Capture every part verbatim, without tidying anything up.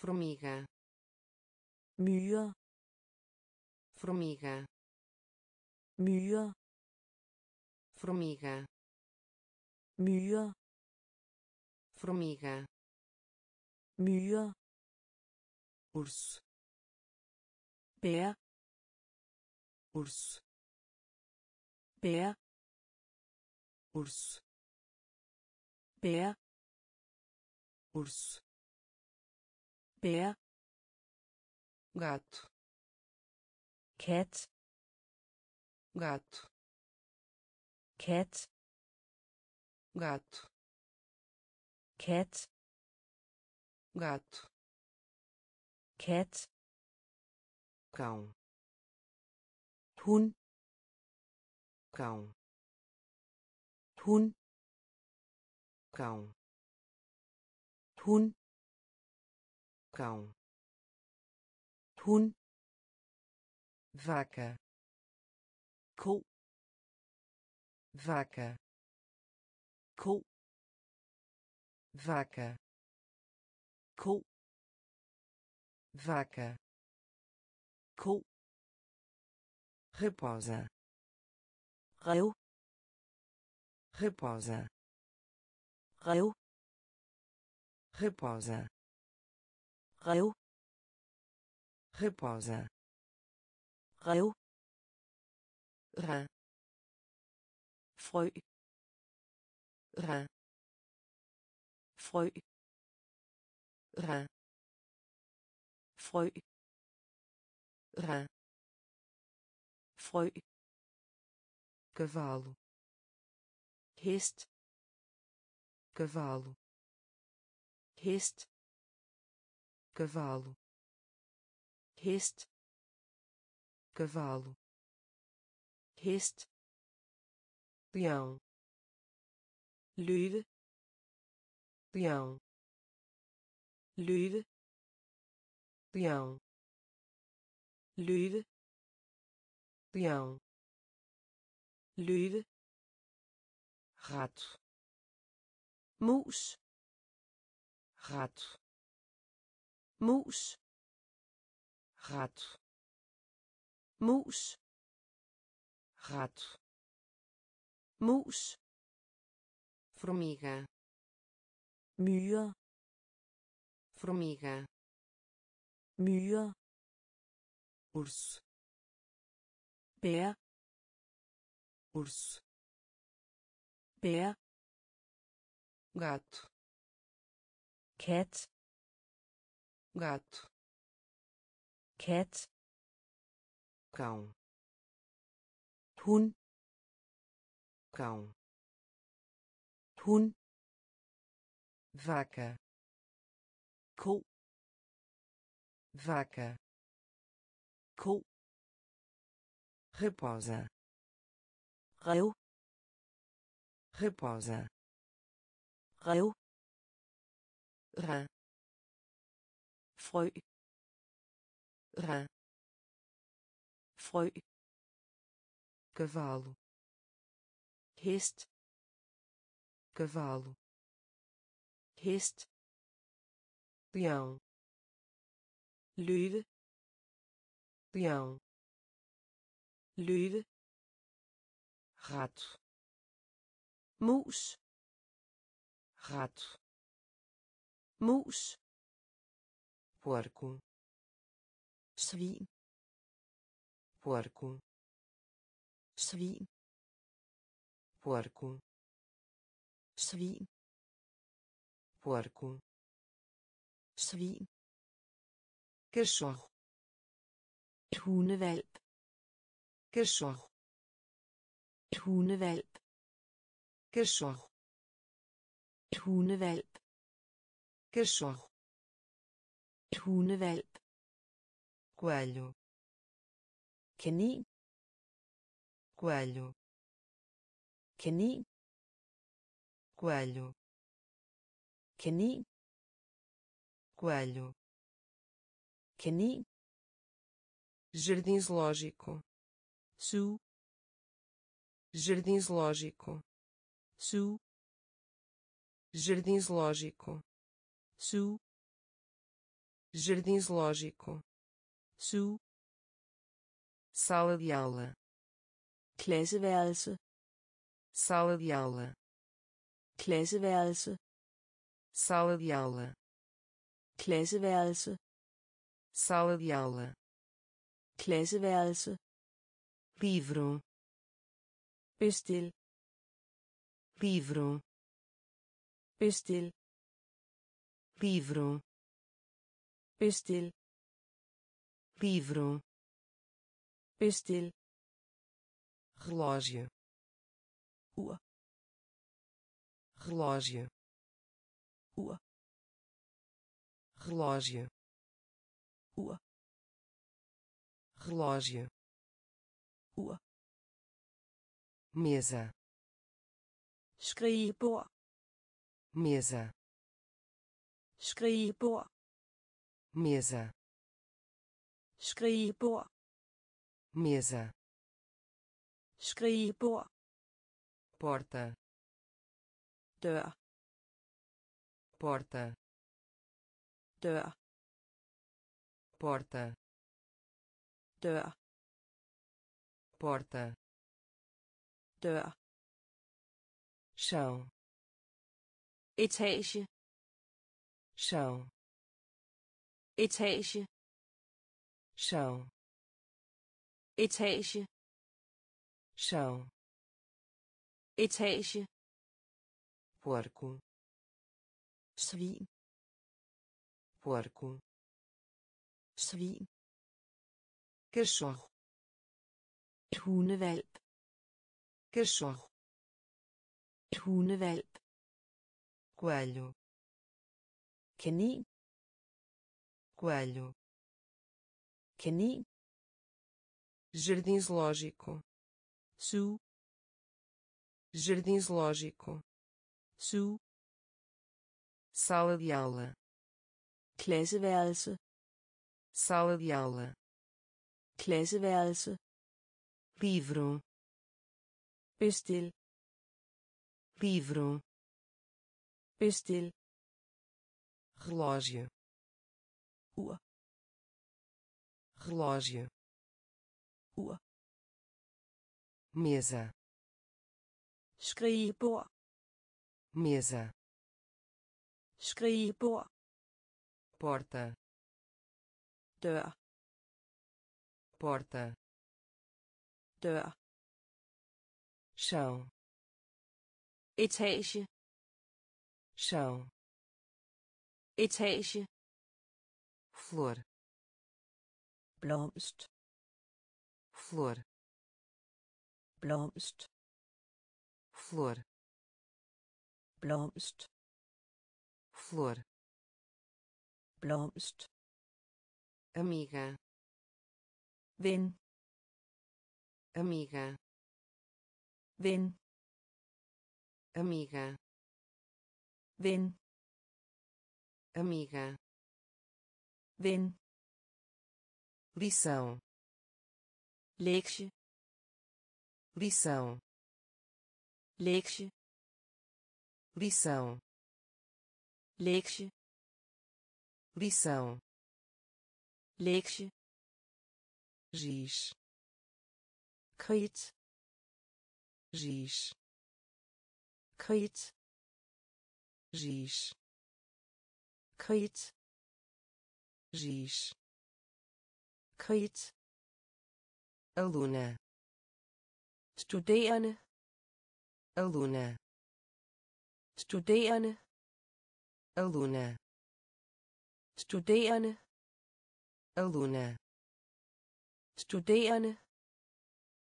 formiga, myre, formiga, myre, formiga, myre, formiga, myre, urso, bær, urso, bær, urso, bær, urso, bær, gato, cat, gato, cat, gato, cat, gato, cat, cão, hund, cão, hund, cão, hund, cão, hund, vaca, ko, vaca, ko, vaca, ko, vaca, ko, raposa, ræv, raposa, ræv, raposa, ræv, raposa, ræv, rã, frø, rã, frø, rã, frø, rã, frø, cavalo, hest, cavalo, hest, cavalo, hest, cavalo, hest, leão, løve, leão, løve, leão, løve, leão, løve, rato, mus, rato, mus, rato, mus, rato, mus, formiga, myre, formiga, myre, urso, bær, urso, bær, gato, cat, gato, cat, cão, hund, cão, hund, vaca, ko, vaca, ko, raposa, ræv, raposa, ræv, rã, frø, rã, frø, cavalo, hest, cavalo, hest, leão, løve, leão, løve, rato, mus, rato, mus, porco, svin, porco, svin, porco, svin, porco, svin, cachorro, hundevalp, cachorro, hundevalp, cachorro, hundevalp, cachorro, hundevalp, coelho, canin, coelho, canin, coelho, canin, coelho, canin, jardim zoológico, zoo, jardim zoológico, zoo, jardim zoológico, zoo, jardim zoológico, zoo, sala de aula, klasseværelse, sala de aula, klasseværelse, sala de aula, klasseværelse, sala de aula, klasseværelse, livro, bestil, livro, bestil, livro, bestil, livro, bestil, relógio, ua, relógio, ua, relógio, ua, relógio, ua, mesa, skrivebord, mesa, skrivebord, mesa, skrivebord, mesa, skrivebord, porta, dør, porta, dør, porta, dør, porta, dør, chão, etage, chão, etage, chão, etage, chão, etage, porco, svin, porco, svin, cachorro, hundevalp, cachorro, hundevalp, coelho, kanin, coelho, kanin, jardim zoológico, zoo, jardim zoológico, zoo, sala de aula, klasseværelse, sala de aula, klasseværelse, livro, bestil, livro, bestil, relógio, ua, relógio, ua, mesa, skrivebord, mesa, skrivebord, porta, dør, porta, dør, chão, etage, chão, etage, flor, blomst, flor, blomst, flor, blomst, flor, blomst, amiga, ven, amiga, ven, amiga, ven, amiga, ven, lição, lexe, lição, lexe, lição, lexe, lição, lexe, giz, kridt, giz, kridt, giz, kridt, giz, kridt, aluna, studerende, aluna, studerende, aluna, studerende, aluna, studerende,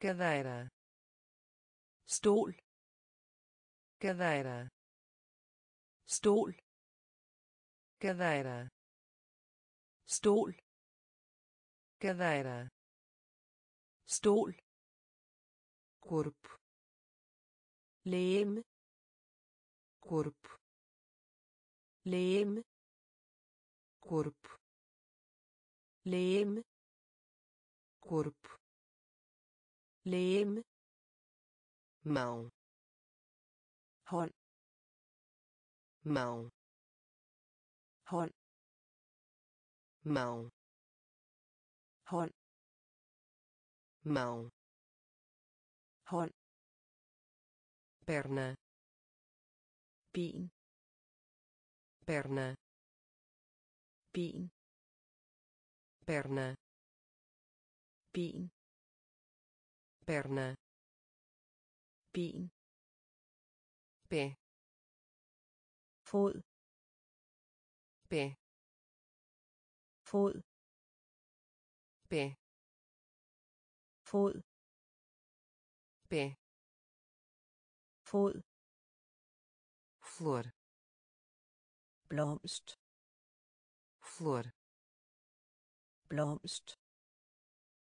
cadeira, stol, cadeira, stol, cadeira, stol, cadeira, stol, corpo, leme, corpo, leme, corpo, leme, corpo, leme, mão, hånd, mão, hånd, mão, hånd, mão, hånd, perna, ben, perna, ben, perna, ben, perna, ben, pé, fod, pé, fod, pé, fod, pé, fod, flor, blomst, flor, blomst,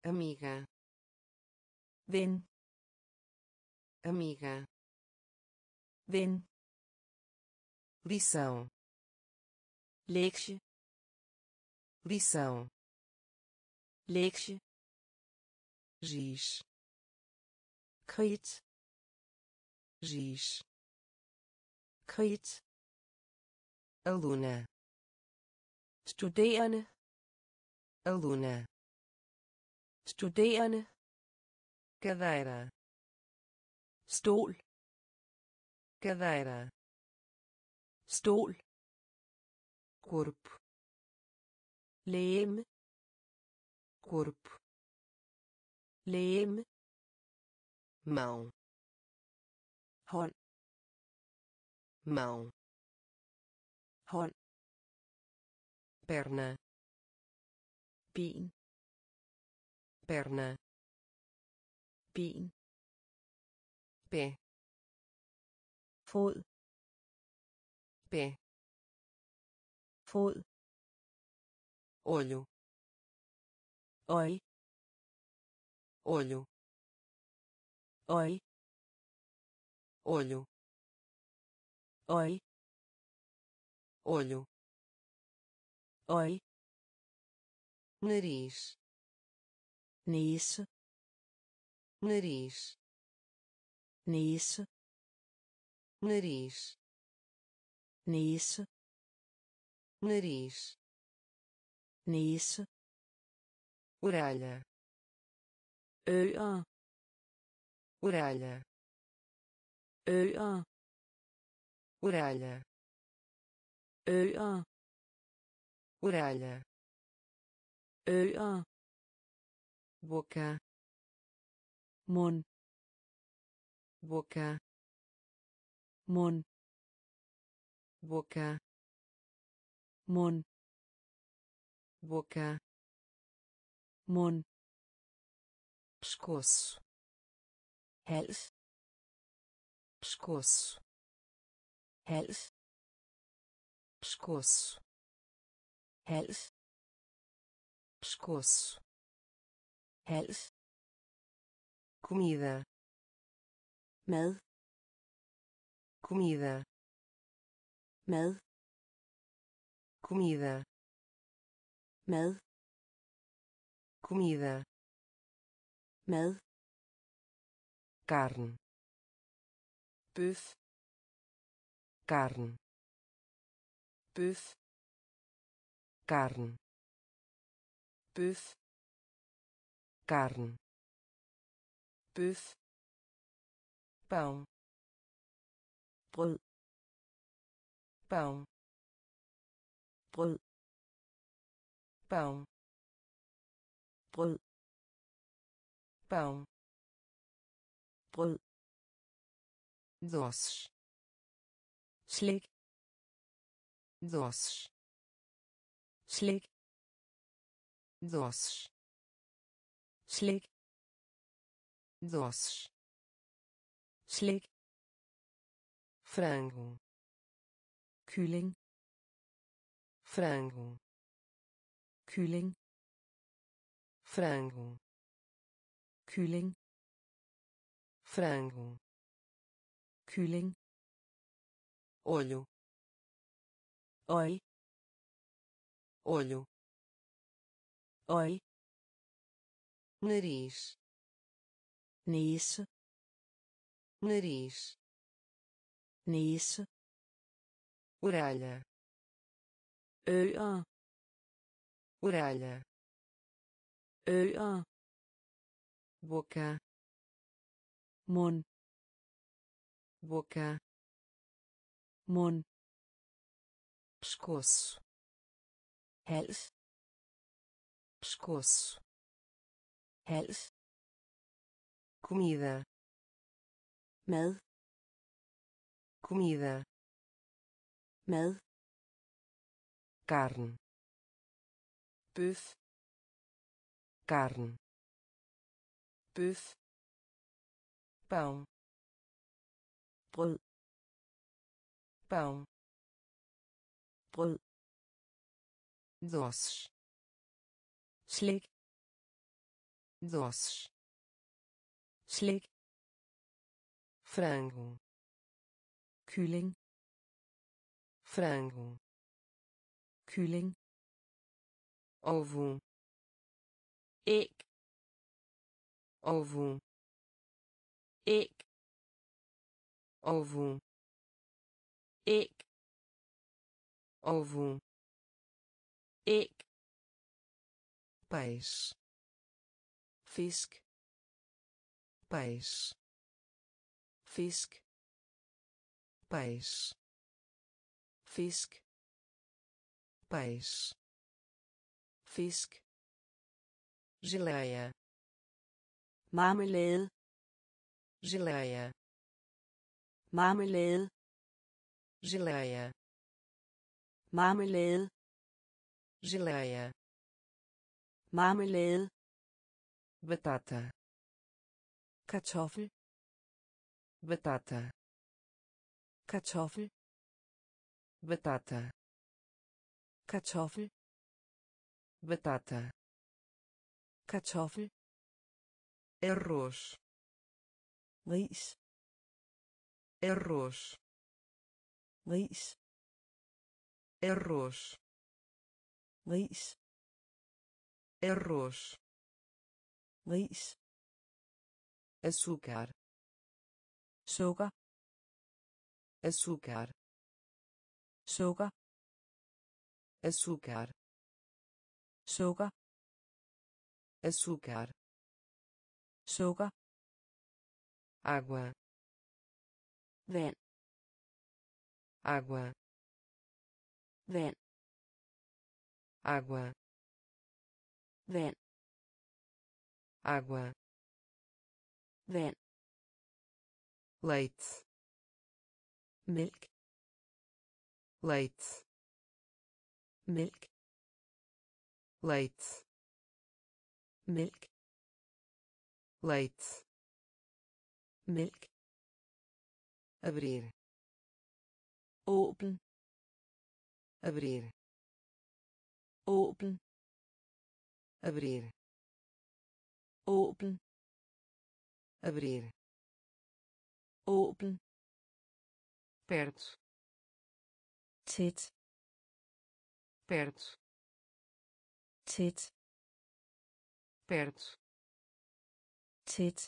amiga, ven, amiga, ven, lição, lektie, lição, lektie, giz, kridt, giz, kridt, aluna, studerende, aluna, studerende, cadeira, stol, cadeira, stol, corpo, leme, corpo, leme, mão, hånd, mão, hånd, perna, ben, perna, ben, pé, fod, pé, fod, olho, oi, olho, oi, olho, oi, olho, oi, nariz, nisso, nariz, nisso, nariz, nisso, nariz, nisso, orelha, öa, orelha, öa, orelha, öa, orelha, öa, boca, mun, boca, mun, boca, mun, boca, mun, pescoço, hals, pescoço, hals, pescoço, hals, pescoço, hals, comida, mad, comida, mad, comida, mad, comida, mad, carne, bøf, carne, bøf, carne, bøf, carne, bøf, pão, brød, pão, brød, pão, brød, pão, brød, doces, slik, doces, slik, doces, slik, doces, slik, frango, kylling, frango, kylling, frango, kylling, frango, kylling, olho, oi, olho, oi, nariz, nisso, nariz, nisso, orelha, öa, orelha, ører, boca, mund, boca, mund, pescoço, hals, pescoço, hals, comida, mad, comida, mad, carne, bøf, carne, bøf, pão, brød, pão, brød, doces, slik, doces, slik, frango, kylling, frango, kylling, ovo, æg, ovo, æg, ovo, æg, ovo, æg, peixe, fisk, peixe, fisk, peixe, fisk, peixe, fisk, geleia, marmelade, geleia, marmelade, geleia, marmelade, geleia, marmelade, batata, kartoffel, batata, kartoffel, batata, kartoffel, batata, kartoffel, arroz, ris, arroz, ris, arroz, ris, arroz, ris, açúcar, sukker, açúcar, sukker, açúcar, sukker, açúcar, sukker, água, vand, água, vand, água, vand, água, vand, leite, milk, leite, milk, leite, milk, leite, milk, abrir, åbn, abrir, åbn, abrir, åbn, abrir, åbn, perto, tæt, perto, tæt, perto, tæt,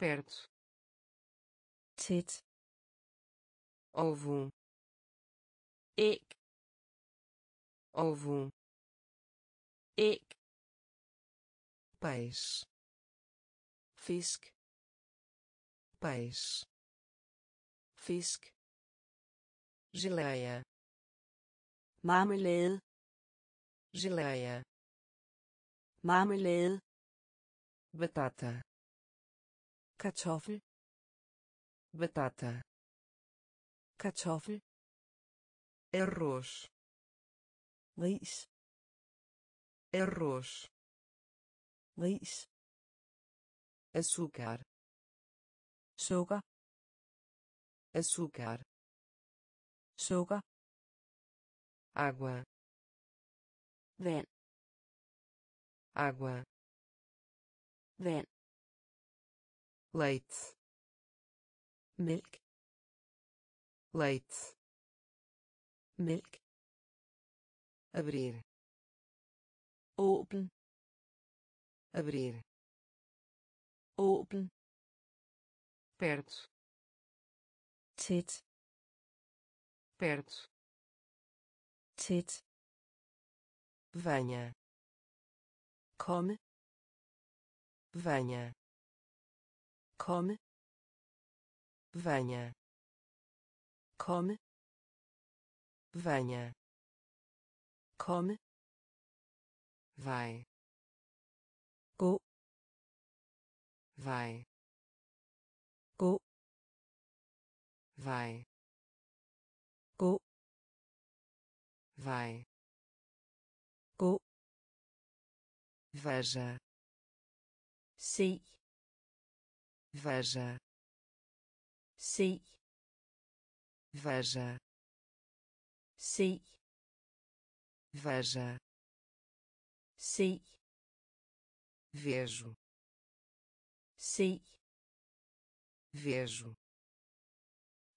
perto, tæt, ovo, æg, ovo, æg, peixe, fisk, peixe, fisk, geleia, marmelade, geleia, marmelade, batata, kartoffel, batata, kartoffel, arroz, ris, arroz, ris, açúcar, sukker, açúcar, sukker, água, vand, água, vand, leite, milk, leite, milk, abrir, åbn, abrir, åbn, perto, tæt, perto, tæt, venha, come, venha, come, venha, come, venha, come, vai, go, vai, go, vai, go, vai, go, veja, sei, veja, sei, veja, sei, veja, sei, vejo, sei, vejo,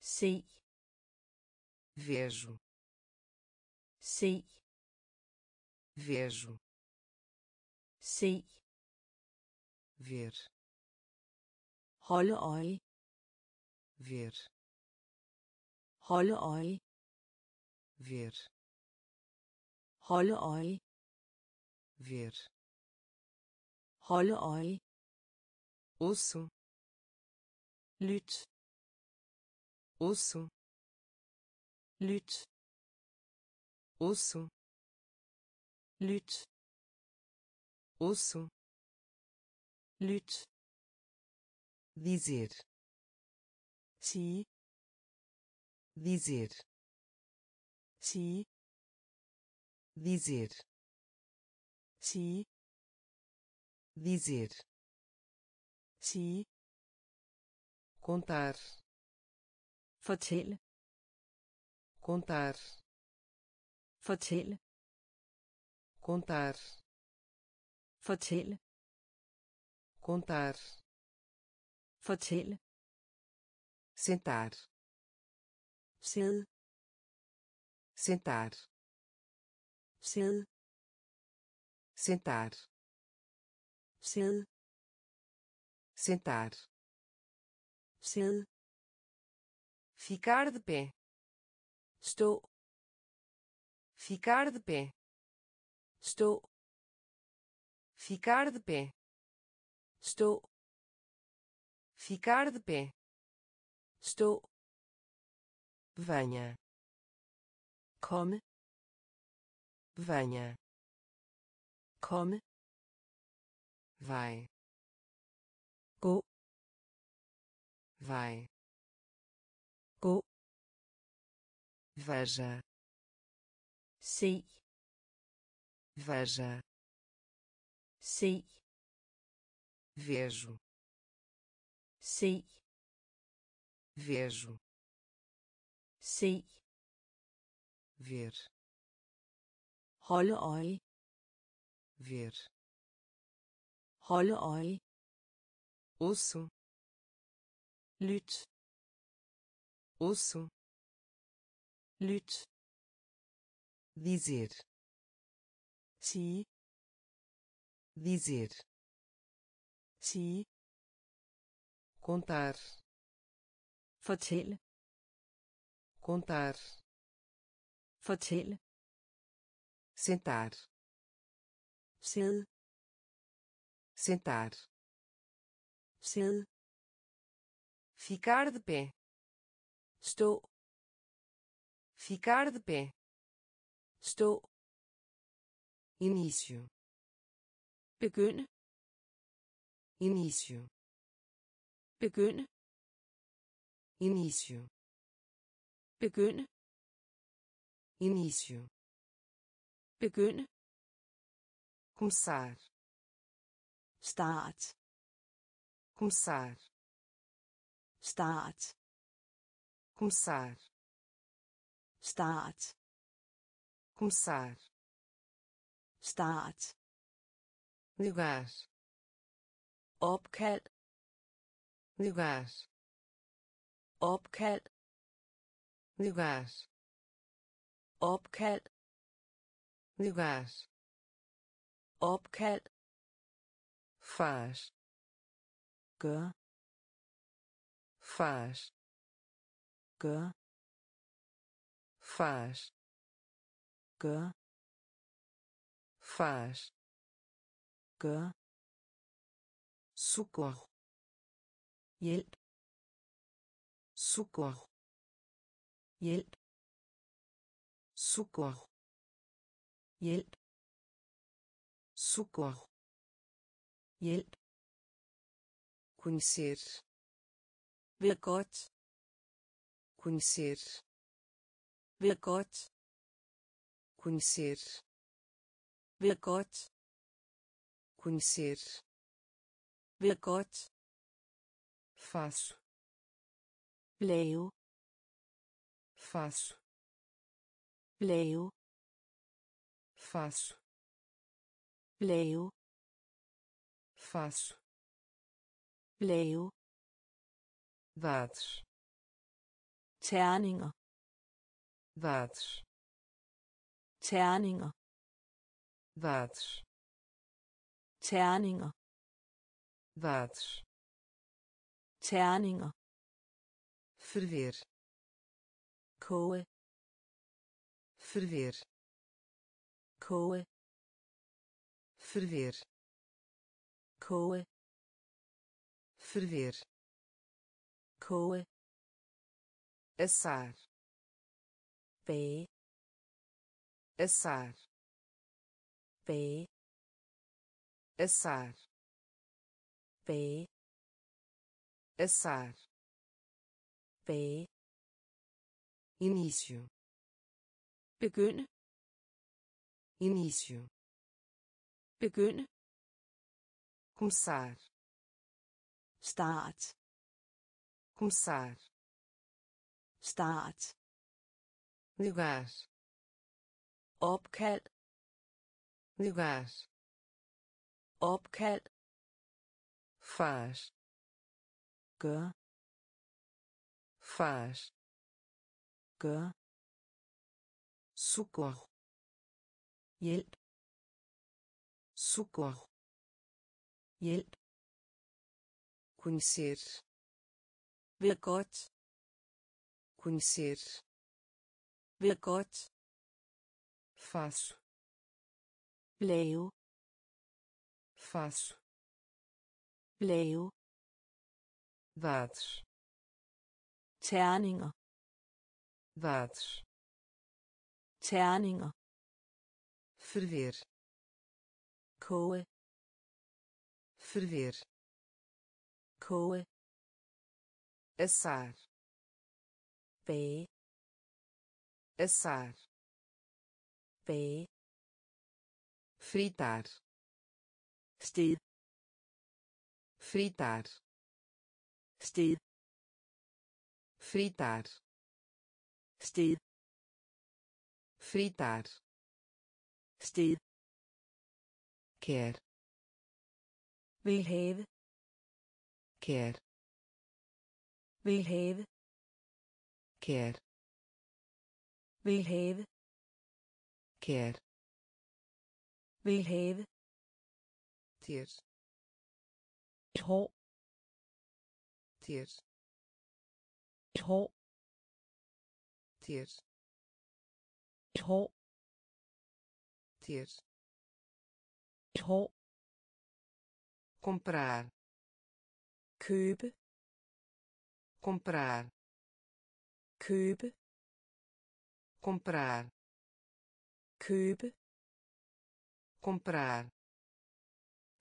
sei, vejo, sei, vejo, sei, ver, holde øje, ver, holde øje, ver, holde øje, ver, holde øje, osso, lyt, osso, lyt, osso, lyt, osso, lyt, dizer, si, dizer, si, dizer, si, dizer, si, contar, fortæl, contar, fortæl, contar, fortæl, contar, fortæl, sentar, sæde, sentar, sæde, sentar, sæde, sentar, sæde, ficar de pé, stå, ficar de pé, stå, ficar de pé, stå, ficar de pé, stå, venha, come, venha, come, vai, gå, vai, gå, veja, se, veja, sei, vejo, sei, vejo, sei, ver, holde øje, ver, holde øje, osso, lyt, osso, lyt, dizer, si, dizer, si, contar, fortæl, contar, fortæl, sentar, sæde, sentar, sæde, ficar de pé, stå, ficar de pé, stå, início, begynde, início, begynde, início, begynde, início, begynde, começar, start, começar, start, começar, start, começar, start, lugar, opkald, lugar, opkald, lugar, opkald, lugar, opkald, faz, gør, faz, gør, faz, gør, faz, gør, socorro, hjælp, socorro, hjælp, socorro, hjælp, socorro, hjælp, conhecer, pacote, conhecer, pacote, conhecer, pacote, conhecer, pacote, faço, leio, faço, leio, faço, leio, faço, leio, dados, terninger, dados, terninger, dados, terninger, dados, terninger, ferver, koge, ferver, koge, ferver, koge, ferver, koge, assar, bage, assar, bage, assar, bage, assar, bage, início, begynde, início, begynde, começar, start, começar, start, lugar, opkald, lugar, opkald, faz, gør, faz, gør, socorro, hjælp, socorro, hjælp, conhecer, pacote, conhecer, pacote, faço, leio, faço, leio, dados, terninger, dados, terninger, ferver, koge, ferver, koge, assar, bage, assar, bage, fritar, sted, fritar, sted, fritar, sted, fritar, sted, quer, vil have, quer, vil have, quer, vil have, quer, vil have, ter, hår, ter, hår, ter, hår, ter, hår, comprar, købe, comprar, købe, comprar, købe, comprar,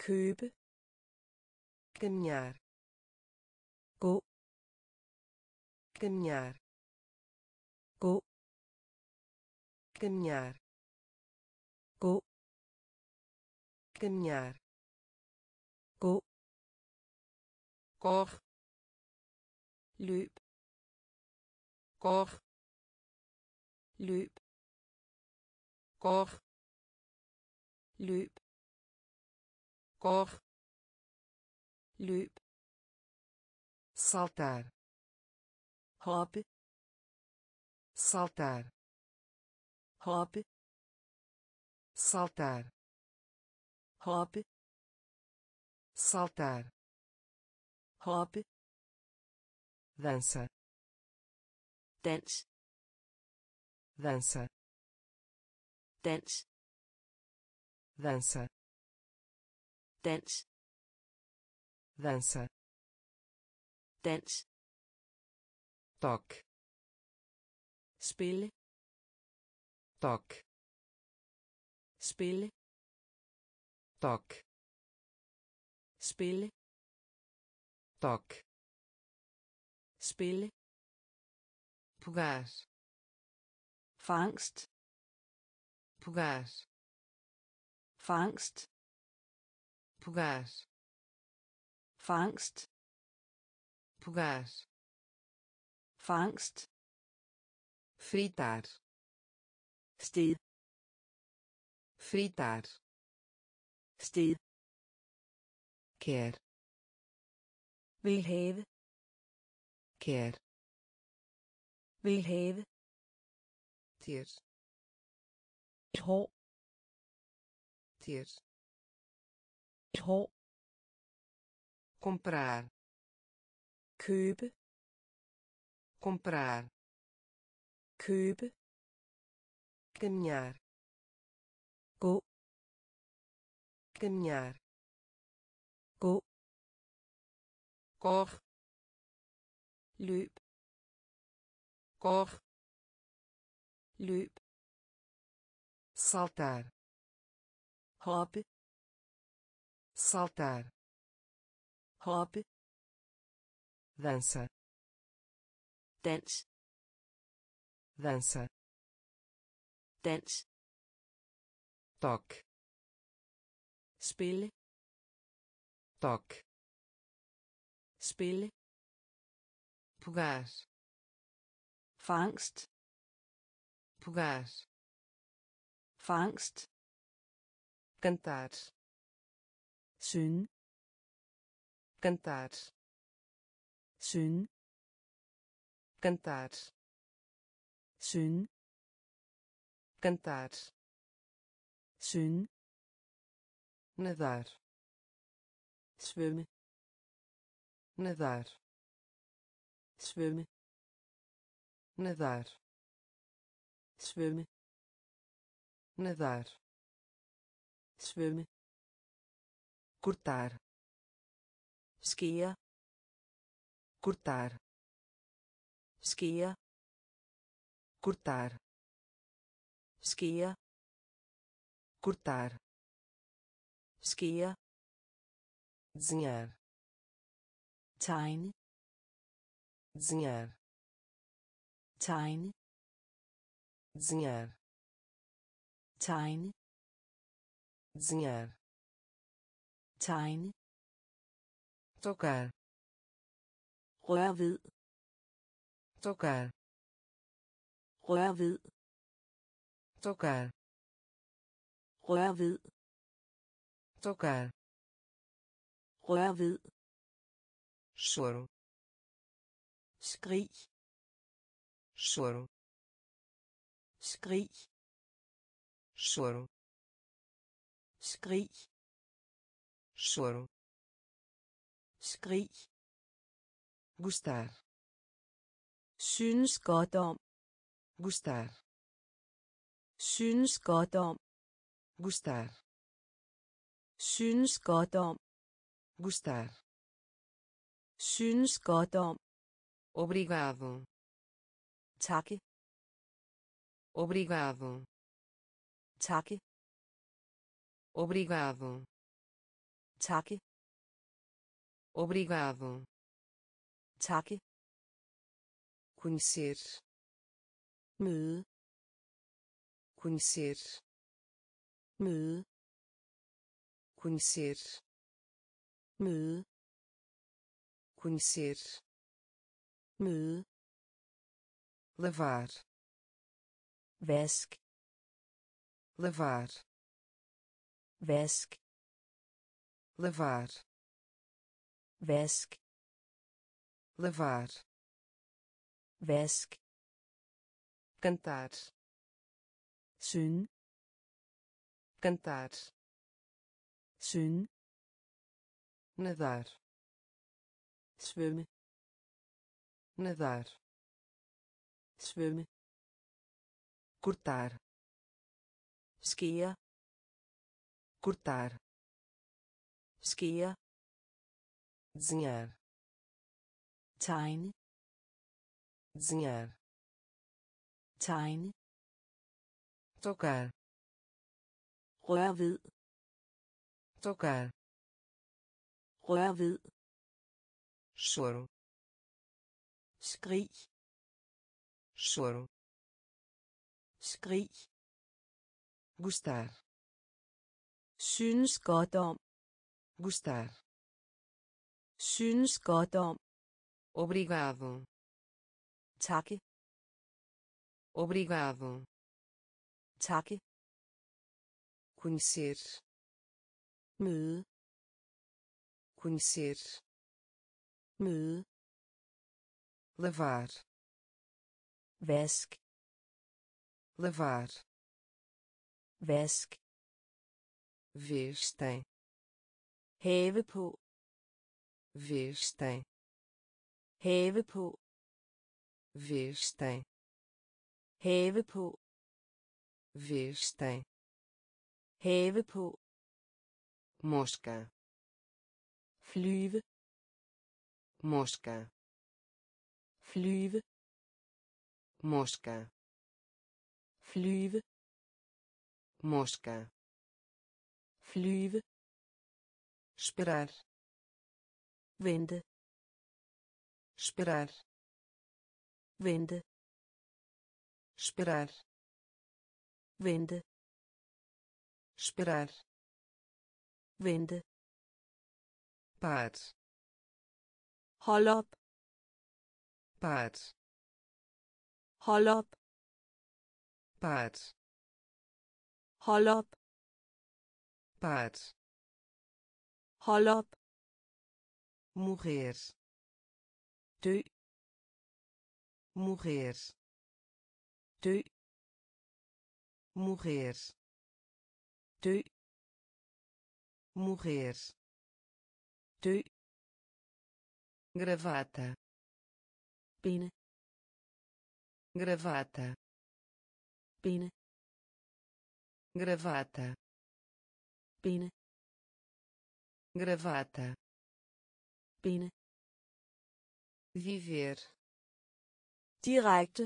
købe, caminhar, gå, caminhar, gå, caminhar, gå, caminhar, gå, corre, løb, corre, løb, corre, løb, corre, løb, saltar, hoppe, saltar, hoppe, saltar, hoppe, saltar, hoppe, dança, dans, dança, dans, dança, dance, dança, dance, toque, spille, toque, spille, toque, spille, toque, spille, pegar, fangst, pegar, fangst, pegar, fangst, pegar, fangst, fritar, stíð, fritar, stíð, quer, vil have, quer, vil have, ter, hår, ter, hår, comprar, købe, comprar, købe, caminhar, gå, caminhar, gå, corre, løb, corre, løb, saltar, hoppe, saltar, hoppe, dança, dance, dança, dance, toque, spille, toque, spille, pegar, fangst, pegar, fangst, cantar, syn, cantar, syn, cantar, syn, cantar, syn, nadar, svømme, nadar, svømme, nadar, svømme, nadar, svømme, cortar, skia, cortar, skia, cortar, skia, cortar, skia, desenhar, tegne, desenhar, tegne, desenhar, tegne, desenhar, tegne, tocar, rør ved, tocar, rør ved, tocar, rør ved, tocar, rør ved, choro, skrig, choro, skrig, choro, skrig, choro, skrig, gustar, synes godt om, gustar, synes godt om, gustar, synes godt om, gustar, synes godt om, obrigado, takke, obrigado, takke, obrigado, takke, obrigado, takke, conhecer, møde, conhecer, møde, conhecer, møde, conhecer, møde, lavar, vask, lavar, vask, lavar, vask, lavar, vask, cantar, syn, cantar, syn, nadar, svømme, nadar, svømme, cortar, skære, cortar, skære, desenhar, tegne, desenhar, tegne, tocar, røre ved, tocar, røre ved, choro, skrig, choro, skrig, gustar, synes godt om, gustar, synes godt om, obrigado, takke, obrigado, takke, conhecer, møde, conhecer, møde, lavar, vask, lavar, vask, vestem, have på, vestem, have på, vestem, have på, vestem, have på, mosca, flyve, mosca, flyve, mosca, flyve, mosca, flyve, esperar, vente, esperar, vente, esperar, vente, esperar, vente, par, hold op, par, hold op, par, hold op, par, hold op, morrer, dø, morrer, dø, morrer, dø, morrer, dø, gravata, pine, gravata, pine, gravata, pine, gravata, pine, viver, direkte,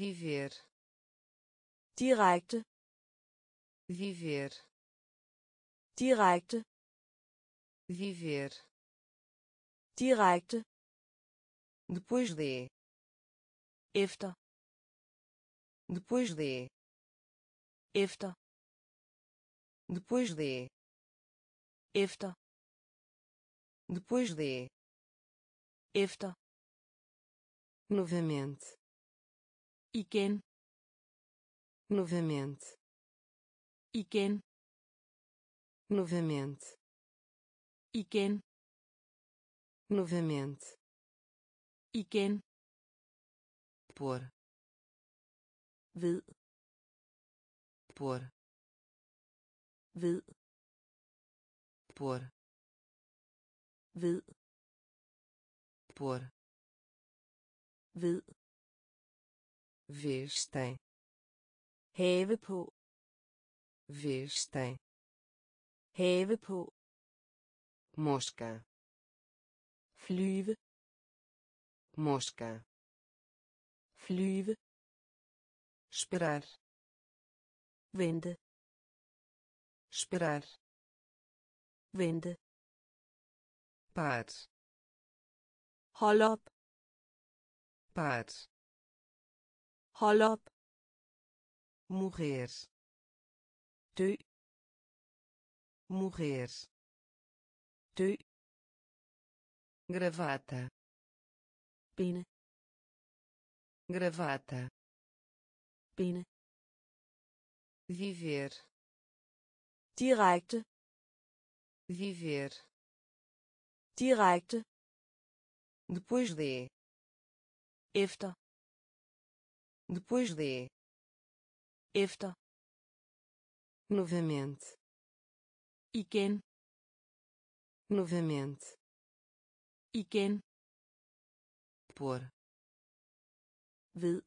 viver, direkte, viver, direkte, viver, direkte, depois de, efter, depois de, efter, depois de, efter, depois de, efter, novamente, igen, novamente, igen, novamente, igen, novamente, igen, por, ved, por, ved, por, ved, por, ved, vestem, have på, vestem, have på, mosca, flyve, mosca, flyve, esperar, vente, esperar, vente, par, hold op, par, hold op, morrer, dø, morrer, dø, gravata, pine, gravata, pine, viver, direkte, viver, direkte, depois de, efter, depois de, efter, novamente, igen, novamente, igen, por, ved,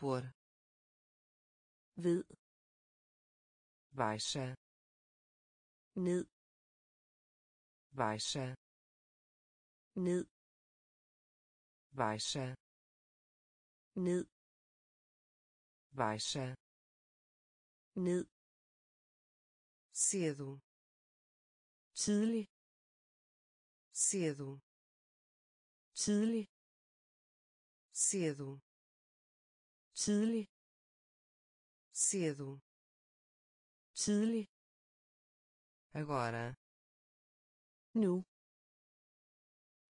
por, ved, baixa, ned, baixa, ned, baixa, ned, baixa, ned, cedo, tidlig, cedo, tidlig, cedo, tidlig, cedo, tidlig, agora, nu,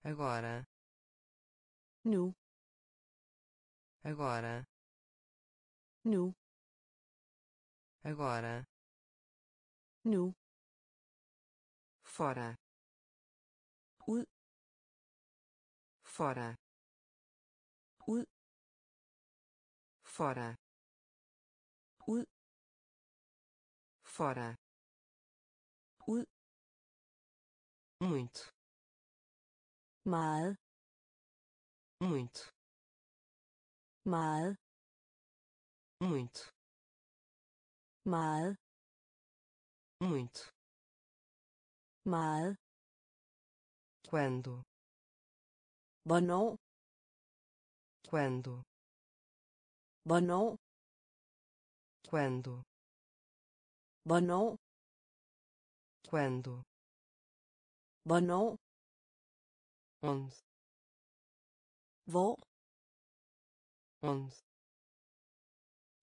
agora, nu, agora, nu, agora, nu, fora, ud, fora, ud, fora, ud, fora, ud, muito, meget, muito, meget, muito, meget, muito, meget, quando, hvornår, quando, hvornår, quando, hvornår, quando, hvornår, onde, hvor, onde,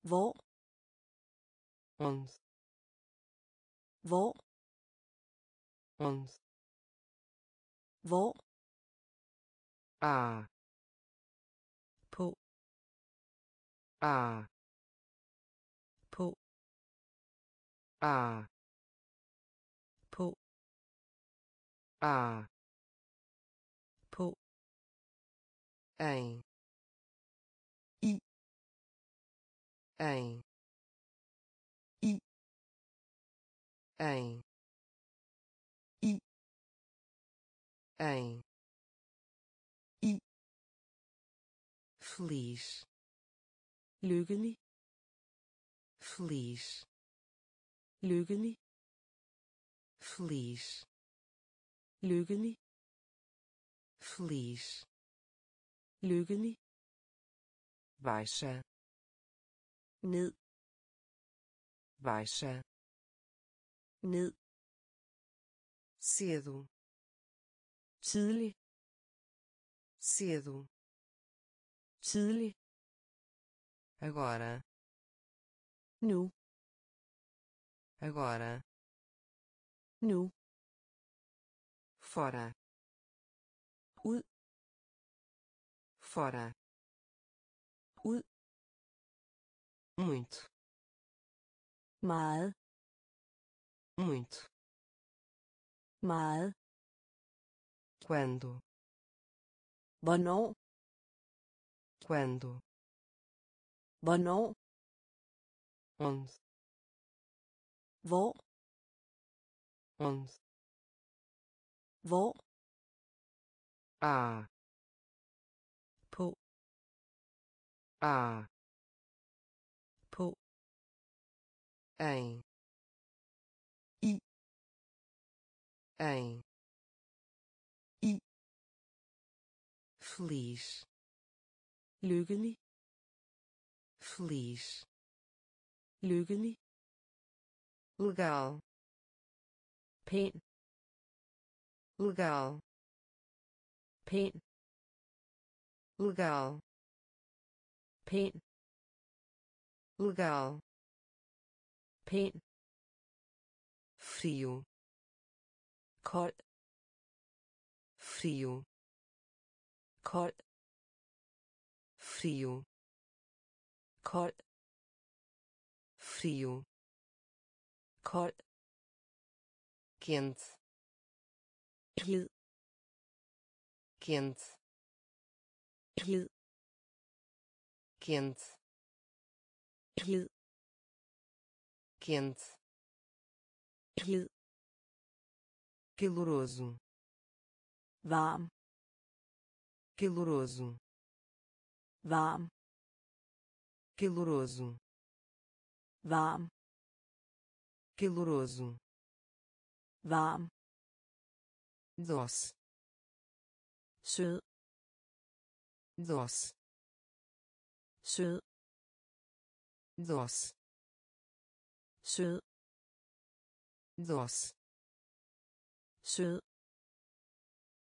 hvor, onde, hvor, onde, hvor, a, på, a, på, a, på, a, på, em, i, em, i, em, i, em, i, feliz, lykkelig, feliz, lykkelig, feliz, lykkelig, feliz, lykkelig, baixa, ned, baixa, ned, cedo, tidlig, cedo, tidlig, agora, nu, agora, nu, fora, ud, fora, ud, muito, meget, muito, meget, quando, hvornår, quando, hvornår, onde, hvor, onde, hvor, a, på, a, på, em, i, em, i, feliz, lykkelig, feliz, lykkelig, legal, pæn, legal, pæn, legal, pæn, legal, pæn, frio, kold, frio, kold, frio, kold, frio, kold, quente, hed, quente, hed, quente, hed, quente, hed, caloroso, varm, caloroso, varm, caloroso, varm, Caloroso. Varm. Doce. Sød. Doce. Sød. Doce. Sød. Doce. Sød.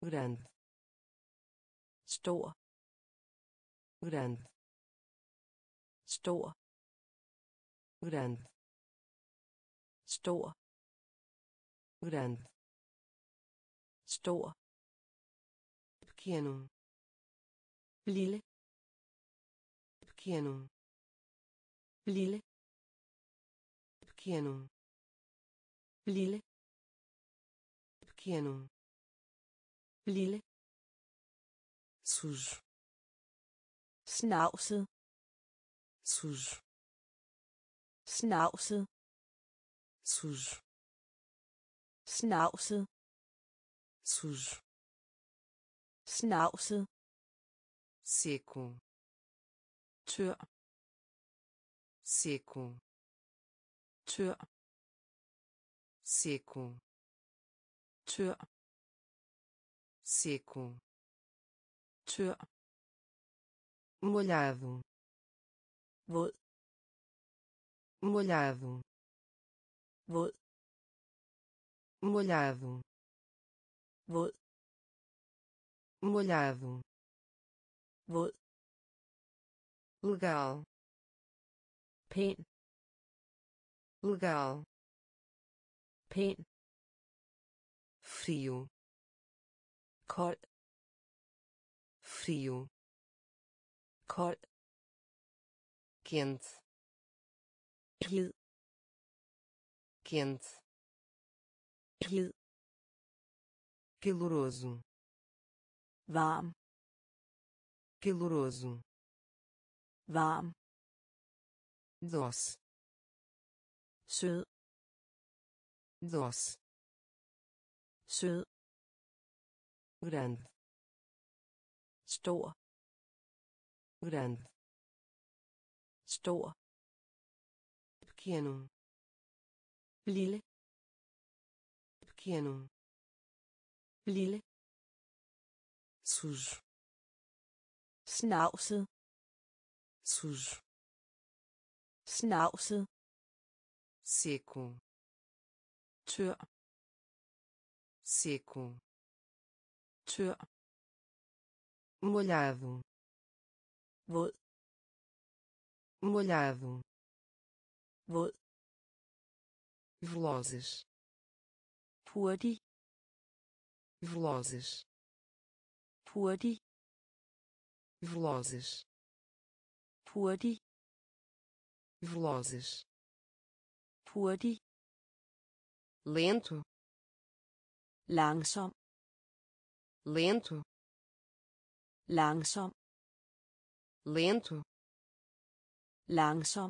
Grande. Stor. Grande. Stor. Grande. Stor. Grande. Stor. Pequeno. Lille. Pequeno. Lille. Pequeno. Lille. Pequeno. Lille. Sujo. Snavset. Sujo. Snavset. Sujo. Snavset. Sujo. Snavset. Seco. Tør. Seco. Tør. Seco. Tør. Seco. Tør. Molhado. Vod. Molhado. Vod. Molhado. Vod. Molhado. Vod. Legal. Pæn. Legal. Pæn. Frio. Kold. Frio. Kold. Quente. Hed. Quente. Hed. Caloroso. Varm. Caloroso. Varm. Doce. Sød. Doce. Sød. Grande. Stor. Grande. Stor. Pequeno. Lille. Pequeno. Lille. Sujo. Snavset. Sujo. Snavset. Seco. Tør. Seco. Tør. Molhado. Vod. Molhado. Vod. Velozes. Hurtig. Velozes. Hurtig. Velozes. Hurtig. Velozes. Hurtig. Lento. Langsom. Lento. Langsom. Lento. Langsom.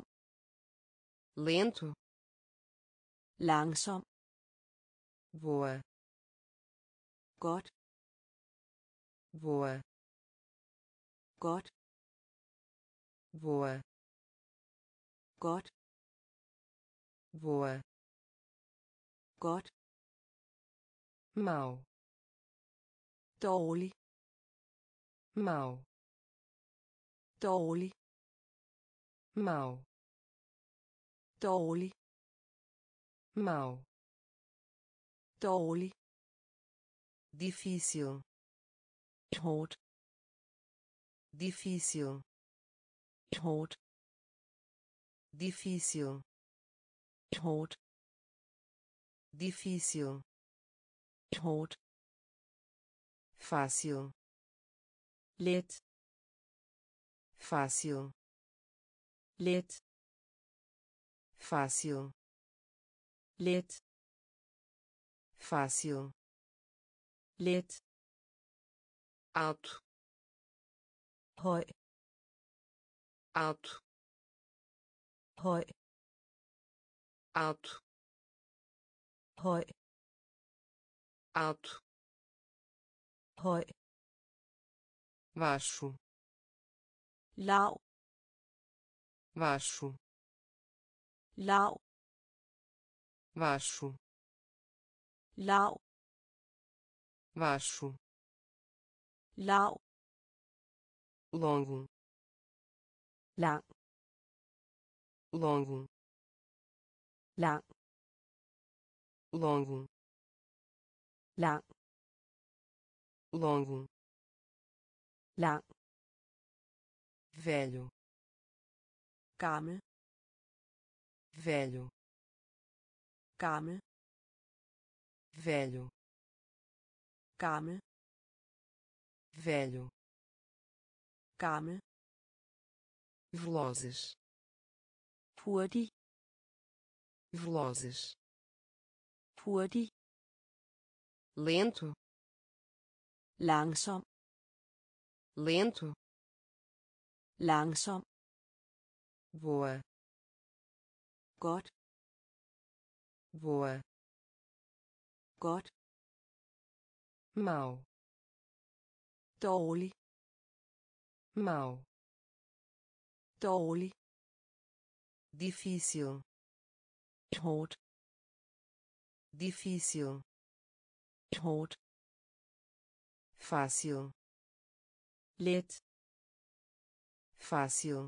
Lento. Langsom. Boa. Godt. Boa. Godt. Boa. Godt. Boa. Godt. Mau. Dårlig. Mau. Dårlig. Mau. Dårlig. Mau. Dårlig. Difícil. Hårdt. Difícil. Hårdt. Difícil. Hårdt. Difícil. Hårdt. Fácil. Let. Fácil. Let. Fácil. Let. Fácil. Let. Alto. Høj. Alto. Høj. Alto. Høj. Alto. Høj. Baixo. Lav. Baixo. Lav. baixo, lav, baixo, lav, longo, lang, longo, lang, longo, lang, longo, lang, velho, gammel, velho, gammel, velho, gammel, velho, gammel, velozes, hurtig, velozes, hurtig, lento, langsom, lento, langsom, boa, godt, boa, godt, mau, dårlig, mau, dårlig, difícil, hårdt, difícil, hårdt, fácil, let, fácil,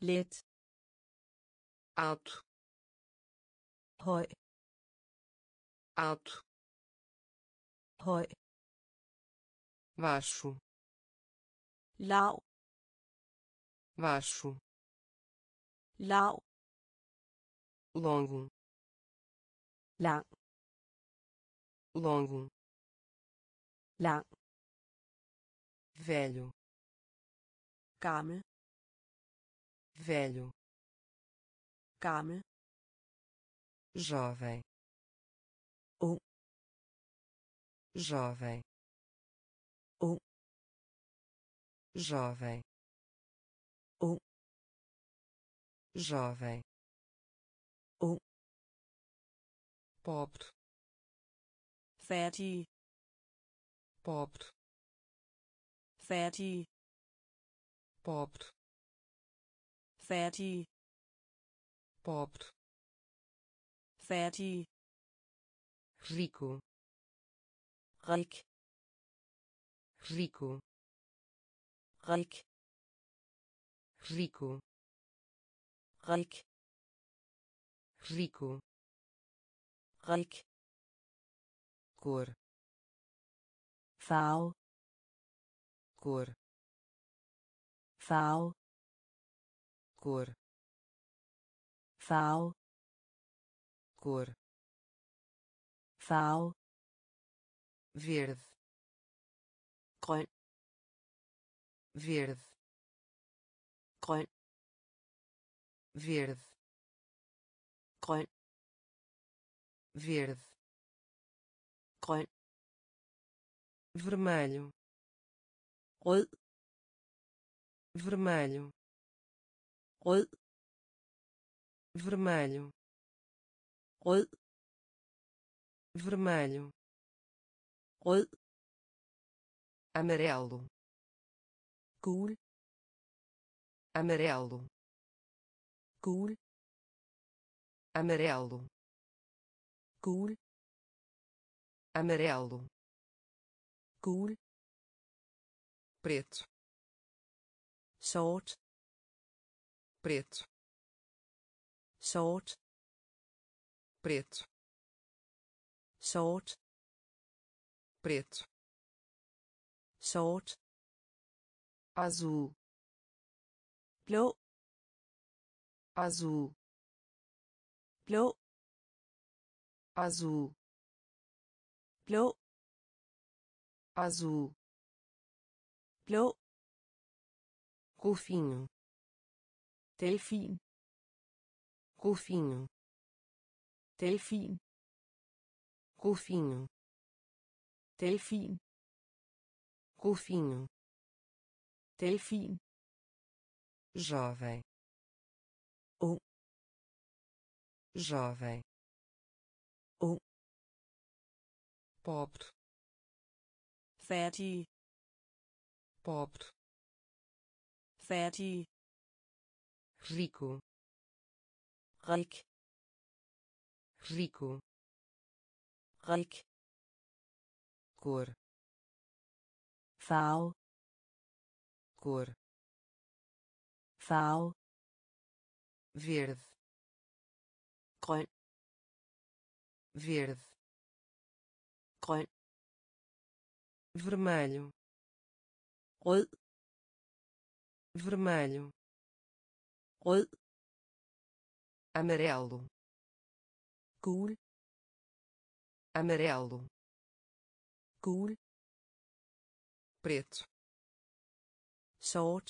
let, alto, høj, alto, høj, baixo, lav, baixo, lav, longo, lang, longo, lang, velho, gammel, velho, gammel, jovem, um, jovem, um, jovem, um, jovem, um, pobre, fattig, pobre, fattig, pobre, fattig, pobre, fattig, rico, rik, rico, rik, rico, rik, rico, rik, cor, farve, cor, farve, cor, farve, cor, farve, verde, grøn, verde, grøn, verde, grøn, verde, grøn, vermelho, rød, vermelho, rød, vermelho, rød, vermelho, rød, amarelo, gul, amarelo, gul, amarelo, gul, amarelo, gul, preto, sort, preto, sort, preto, sort, preto, sort, azul, blå, azul, blå, azul, blå, azul, blå, golfinho, delfin, golfinho, delfin, golfinho, delfin, golfinho, delfin, jovem, um, jovem, um, pobre, fattig, pobre, fattig, rico, rik, rico, rik, cor, faal, cor, faal, verde, grøn, verde, grøn, vermelho, rød, vermelho, rød, amarelo, gul, amarelo, gul, preto, sort,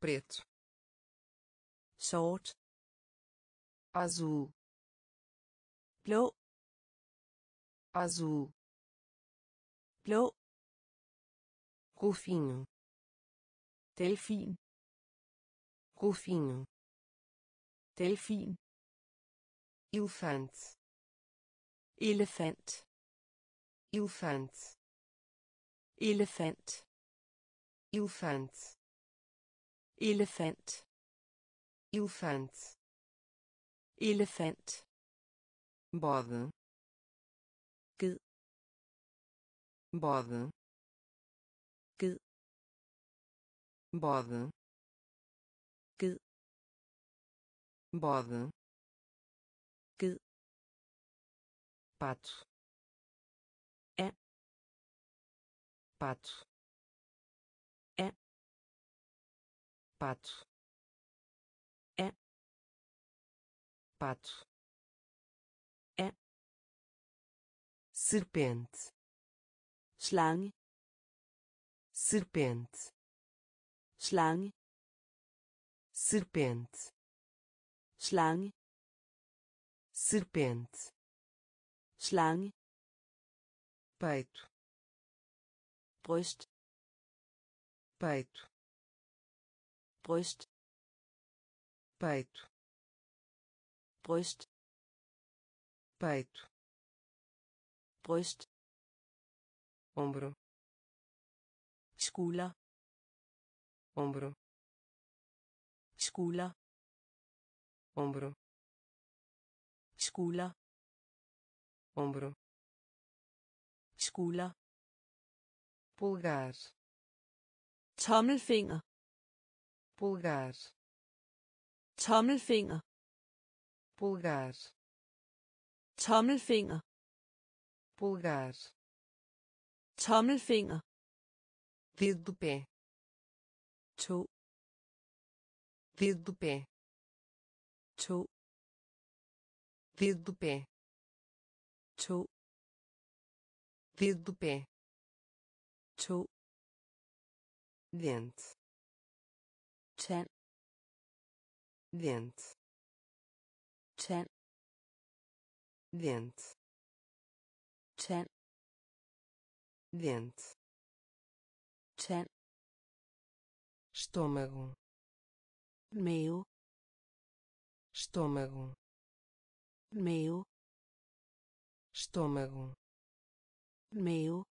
preto, sort, azul, blå, azul, blå, golfinho, delfin, golfinho, delfin, elefante, elefante, elefante, elefante, elefante, elefante, elefante, elefante, bode, que, bode, que, bode, que, bode, que, pato, é, pato, é, pato, é, pato, é, serpente, slange, serpente, slange, serpente, slange, serpente, slange, peito, brust, peito, brust, peito, brust, peito, brust, ombro, escula, ombro, escula, ombro, escula, ombro, escula, pulgar, tommelfinger, pulgar, tommelfinger, pulgar, tommelfinger, pulgar, tommelfinger, dedo do pé, to, dedo do pé, to, dedo do pé, to, dedo do pé, to, dente, ten, dente, ten, dente, ten, dente, ten, estômago, meio, estômago, meio, estômago, meio,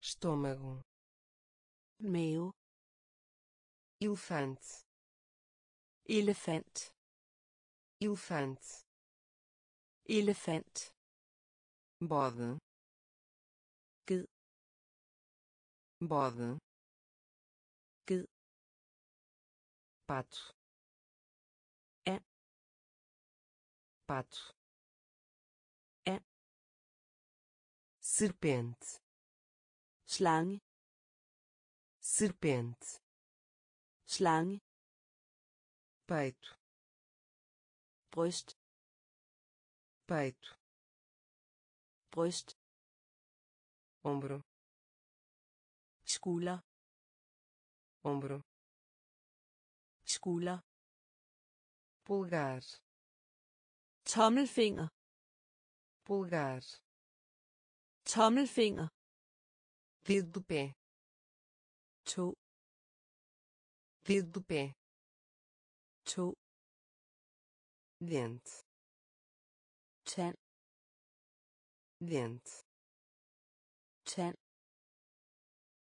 estômago, meio, elefante, elefante, elefante, elefante, bode, que, bode, que, pato, é, pato, é, serpente, slange, serpente, slange, peito, brust, peito, brust, ombro, escula, ombro, escula, pulgar, tommelfinger, pulgar, tommelfinger, dedo do pé, to, dedo do pé, to, dente, ten, dente, ten,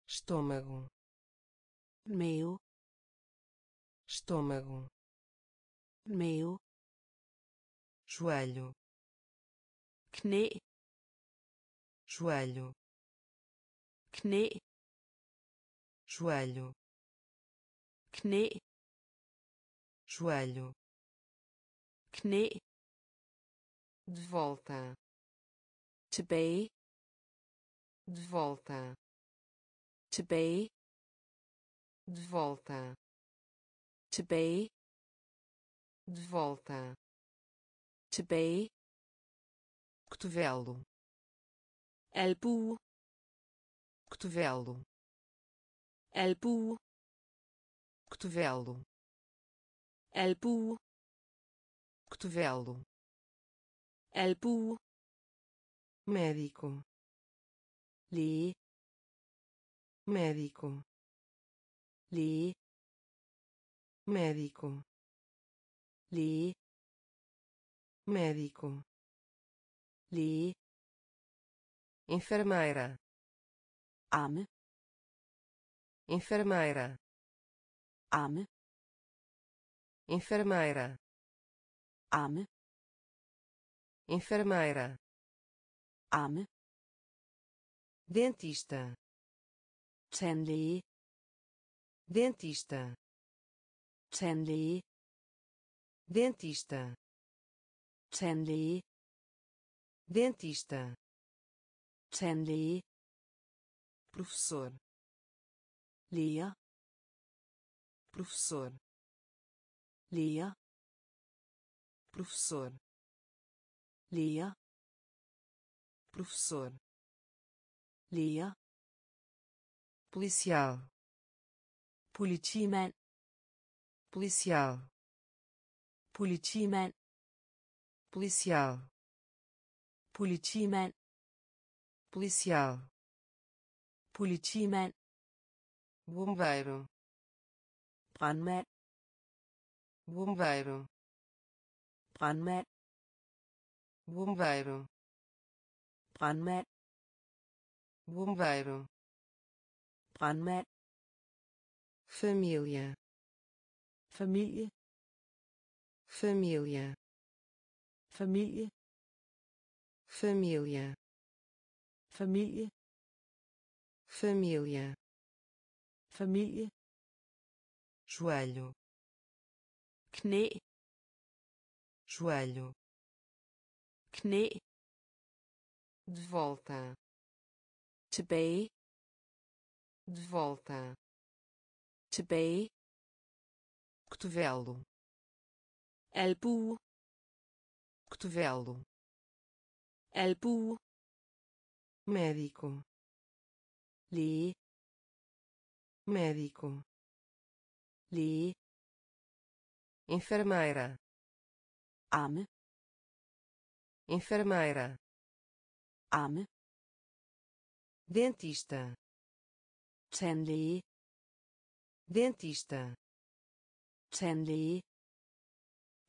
estômago, meio, estômago, meio, joelho, knæ, joelho, knæ, joelho, knæ, joelho, knæ, de volta, tilbage, de volta, tilbage, de volta, tilbage, de volta, tilbage, cotovelo, albu, cotovelo, albu, cotovelo, albu, cotovelo, albu, médico, li, médico, li, médico, li, médico, li, enfermeira, ame, enfermeira, ame, enfermeira, ame, enfermeira, ame, dentista, tandlæge, dentista, tandlæge, dentista, tandlæge, dentista, tandlæge, professor, lærer, professor, lærer, professor, lærer, professor, lærer, policial, politimand, policial, politimand, policial, politimand, policial, politimand, bombeiro, brandmand, bombeiro, brandmand, bombeiro, brandmand, bombeiro, brandmand, família, família, família, família, família, família, família, família, joelho, knæ, joelho, knæ, de volta, tilbage, de volta, tilbage, cotovelo, albu, cotovelo, albu, médico, li, médico, li, enfermeira, ame, enfermeira, ame, dentista, tandlæge, dentista, tandlæge,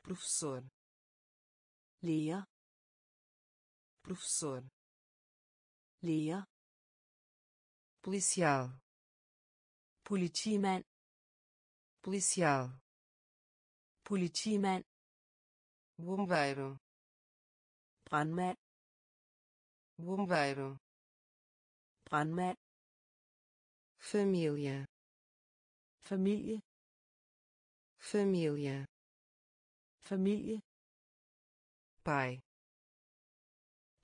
professor, lærer, professor, lærer, policial, politimand, policial, politimand, bombeiro, brandmand, bombeiro, brandmand, família, família, família, família, pai,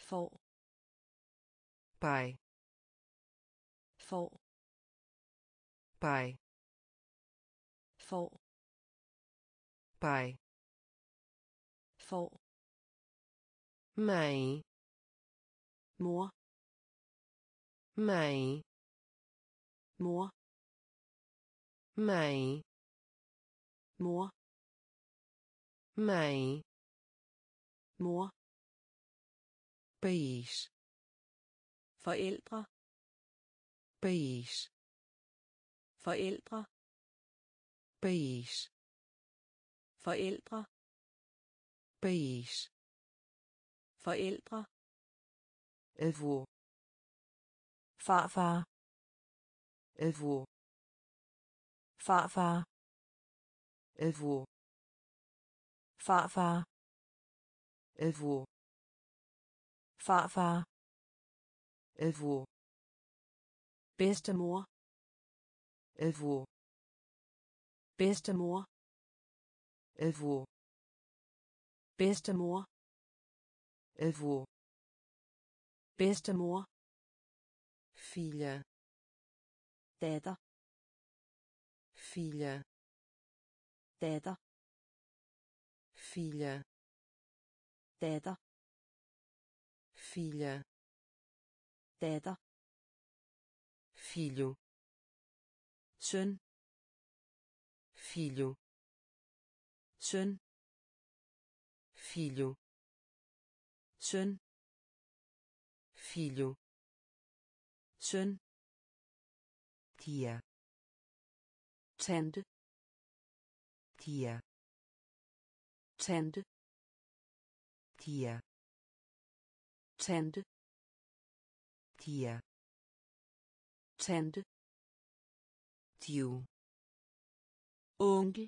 fol, pai, fol, pai, fol, pai, fol, mãe, mor, mãe, mor, mãe, mor, mãe, mor, país, forældre, país, forældre, país, forældre, país, forældre, avô, farfar, avô, farfar, avô, farfar, avô, farfar, avô, bedstemor, avô, bedstemor, avô, bedstemor, avô, bedstemor, filha, datter, filha, datter, filha, datter, filha, datter, filho, søn, filho, søn, filho, søn, filho, søn, tia, tante, tia, tante, tia, tante, tia, tante, tio, onkel,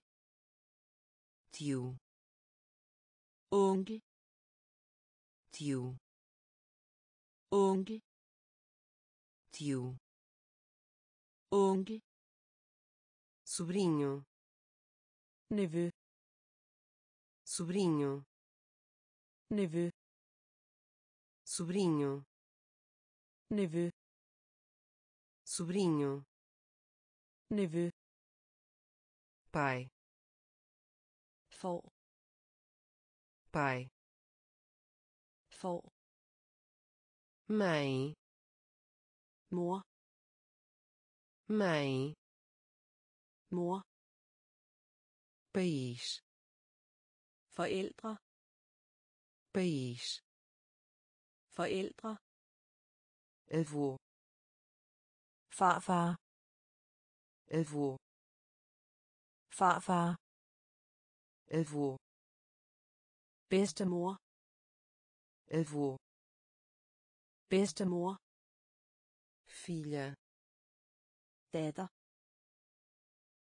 tio, onkel, tio, onkel, tio, onkel, sobrinho, neveu, sobrinho, neveu, sobrinho, neveu, sobrinho, neveu, pai, for, pai, for, mãe, mor, mãe, mor, país, forældre, país, forældre, avô, farfar, avô, farfar, avô, bedstemor, avô, bedstemor, filha, datter,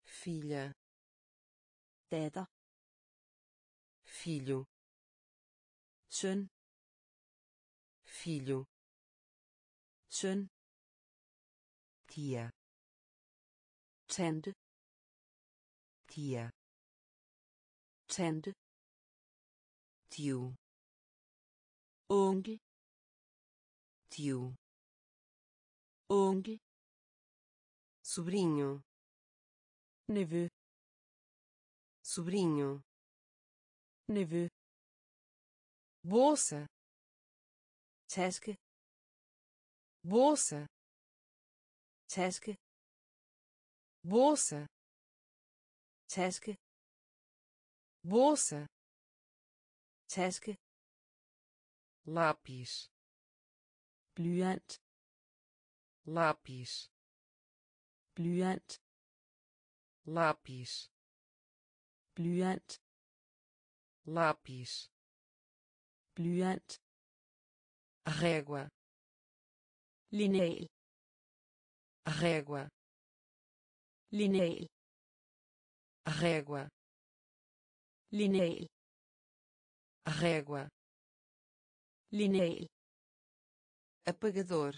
filha, datter, filho, søn, filho, søn, tia, tante, tia, tante, tio, onkel, tio, onkel, sobrinho, neveu, sobrinho, neveu, bolsa, taske, bolsa, taske, bolsa, taske, bolsa, taske, lápis, blyant, lápis, blyant, lápis, blyant, lápis, blyant, régua, linjal, régua, linjal, régua, linjal, régua, linjal, apagador,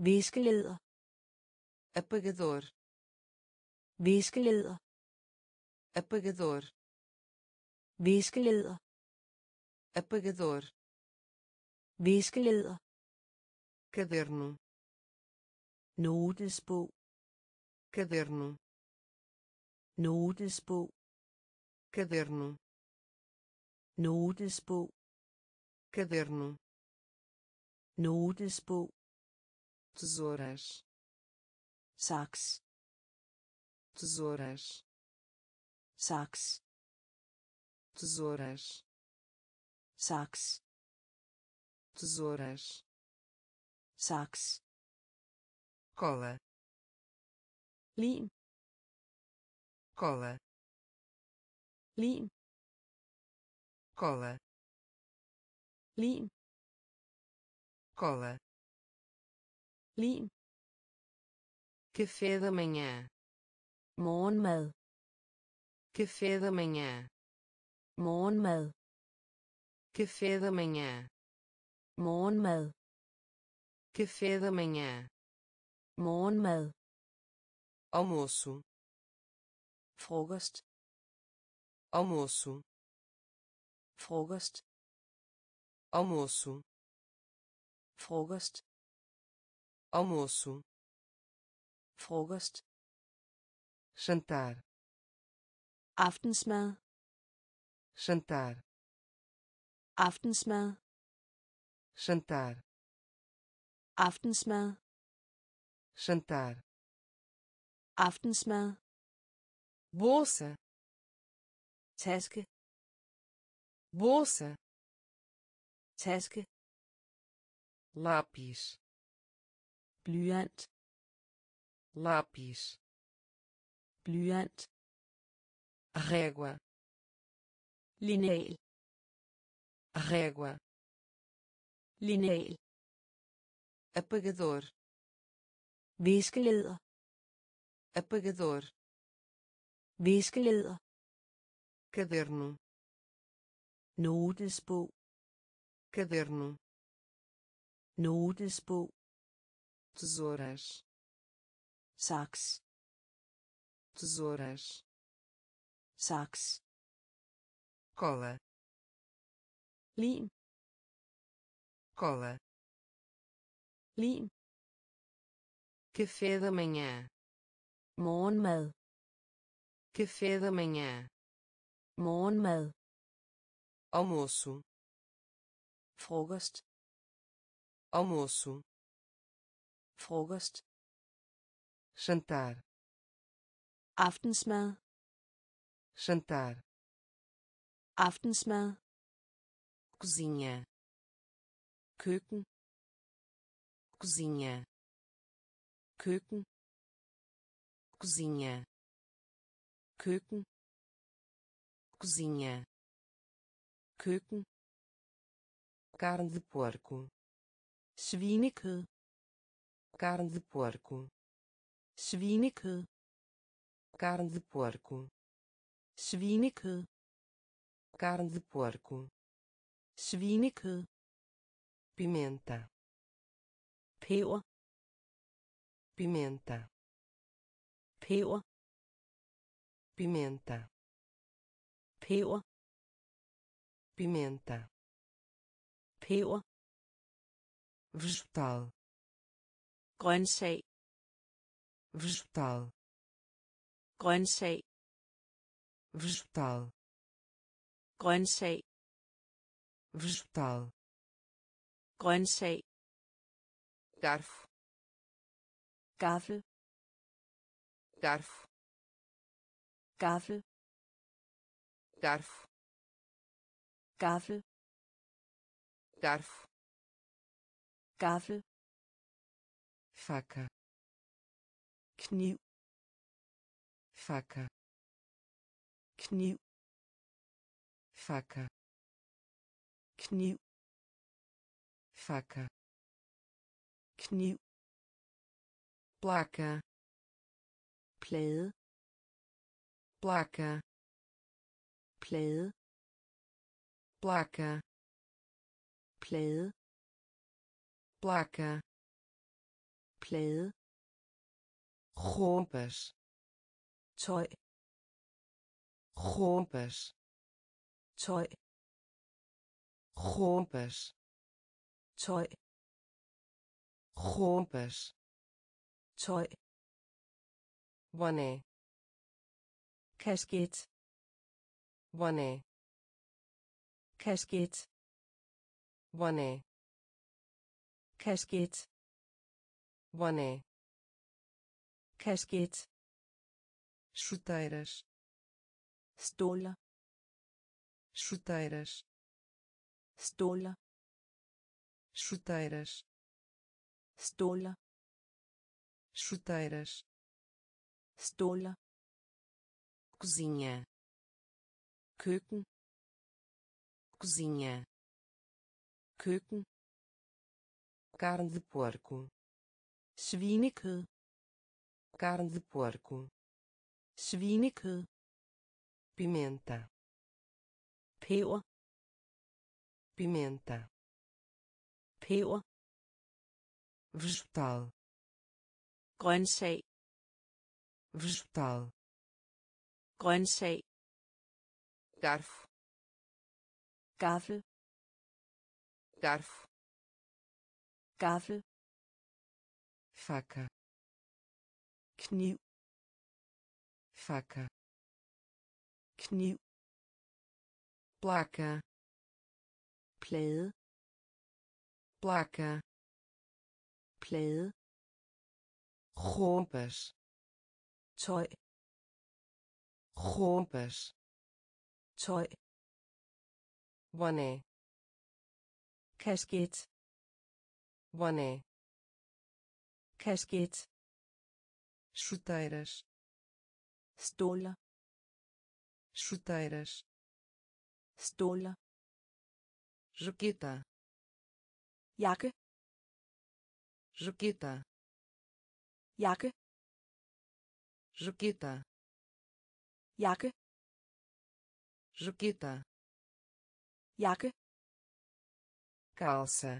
viskeleder, apagador, viskeleder, apagador, viskeleder, apagador, viskeleder, caderno, notesbog, caderno, notesbog, caderno, notesbog, caderno, notesbog, tesouras, saks, tesouras, saks, tesouras, saks, tesouras, saks, cola, lim, cola, lim, cola, lim, cola, lim, café da manhã, morgenmad, café da manhã, morgenmad, Café da manhã. Morgenmad. Café da manhã. Morgenmad. Almoço. Frokost. Almoço. Frokost. Almoço. Frokost. Almoço. Frokost. Jantar. Aftensmad. Jantar. Aftensmad. Jantar. Aftensmad. Jantar. Aftensmad. Bolsa. Taske. Bolsa. Taske. Lápis. Blyant. Lápis. Blyant. Régua. Linjal. Régua. Linjal. Apagador. Viskeleder. Apagador. Viskeleder. Caderno. Notesbog. Caderno. Notesbog. Tesouras. Saks. Tesouras. Saks. Cola. Lim. Cola. Lim. Café da manhã. Morgenmad. Café da manhã. Morgenmad. Almoço. Frokost. Almoço. Frokost. Jantar. Aftensmad. Jantar. Aftensmad. Cozinha. Køkken. Cozinha. Køkken. Cozinha. Køkken. Cozinha. Køkken. Carne de porco. Svinekød. Carne de porco. Svinekød. Carne de porco. Svinekød. Carne de porco. Svinekød. Pimenta. Peber. Pimenta. Peber. Pimenta. Peber. Pimenta. Peber. Vegetal. Grøntsag. Vegetal. Grøntsag. Vegetal. Grøntsag. Vegetal. Grøntsag. Garf. Gaffel. Garf. Gaffel. Garf. Gaffel. Garf. Gaffel. Faca. Kniv. Faca. Kniv. Faca. Kniv. Faca. Kniv. Placa. Plade. Placa. Plade. Placa. Plade. Placa. Plade. Rompas. Tøj. Rompas. Tøj. Rompas. Tøj. Rompas. Tøj. Boné. Kasket. Boné. Kasket. Boné. Kasket. Boné. Kasket. Chuteiras. Stola. Chuteiras. Stola. Chuteiras. Stola. Chuteiras. Stola. Cozinha. Køkken. Cozinha. Køkken. Carne de porco. Svinekød. Carne de porco. Svinekød. Pimenta. Peber. pimenta, peber, vegetal, grøntsag, vegetal, grøntsag, garfo, gaffel, garfo, gaffel, faca, kniv, faca, kniv, placa, plade, placa, plade, roupas, tøj, roupas, tøj, boné, kasket, boné, kasket, chuteiras, stole, chuteiras, stole, jaqueta, jakke, jaqueta, jakke, jaqueta, jakke, jaqueta, jakke, calça,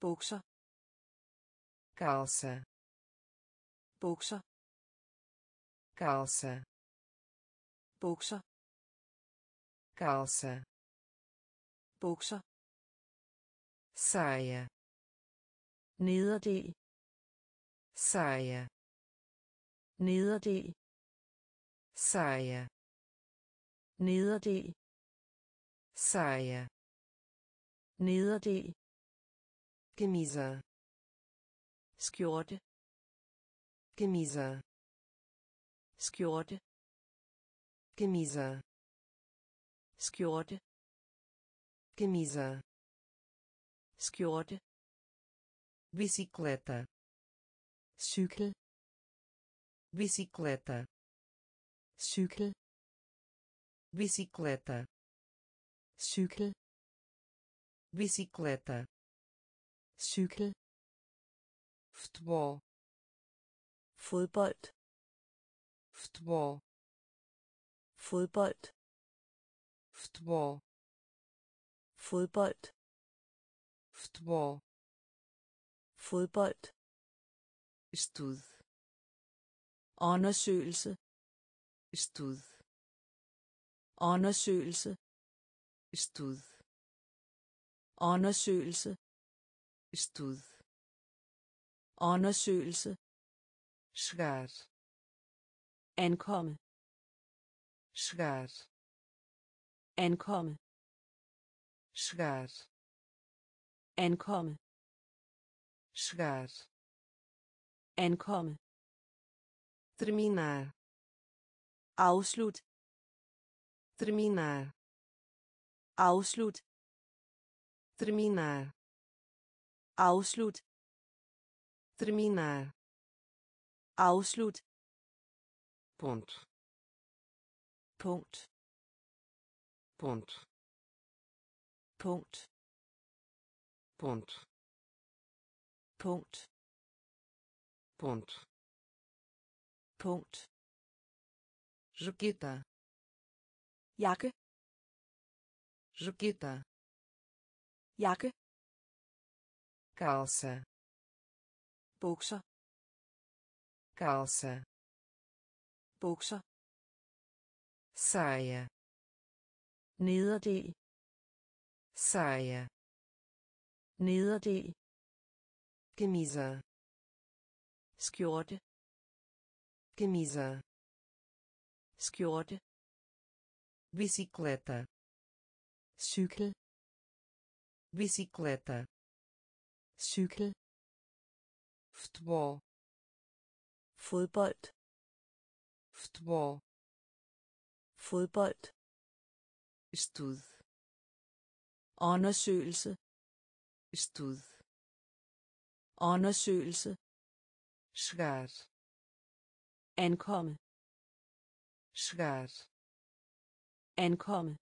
bukser, calça, bukser, calça, bukser, calça, bukser, saia, nederdel, saia, nederdel, saia, nederdel, saia, nederdel, camisa, skjorte, camisa, skjorte, camisa, skjorte, camisa, skjorte, bicicleta, cykel, bicicleta, cykel, bicicleta, cykel, bicicleta, cykel, futebol, fodbold, futebol, fodbold, futebol, fodbold, futebol, fodbold, stud, undersøgelse, stud, undersøgelse, stud, undersøgelse, stud, undersøgelse, chegar, ankomme, chegar, ankomme, chegar, ankomme, chegar, ankomme, terminar, afslut, terminar, afslut, terminar, afslut, terminar, afslut, ponto, ponto, ponto, ponto, ponto, ponto, ponto, ponto, jaqueta, jakke, jaqueta, jakke, calça, bukser, calça, bukser, saia, nederdel, saia, nederdel, camisa, skjorte, camisa, skjorte, bicicleta, cykel, bicicleta, cykel, futebol, fodbold, futebol, fodbold, stud, undersøgelse, stud, undersøgelse, chegar, ankomme, chegar, ankomme,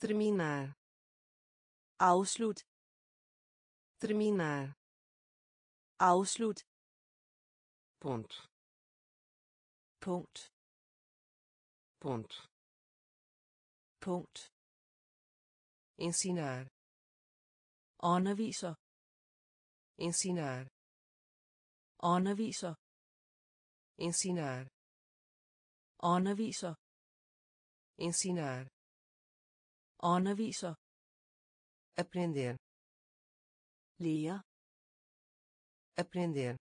terminar, afslut, terminar, afslut, ponto, ponto, ponto, ponto, ensinar, underviser, ensinar, underviser, ensinar, underviser, ensinar, underviser, aprender, lære, aprender,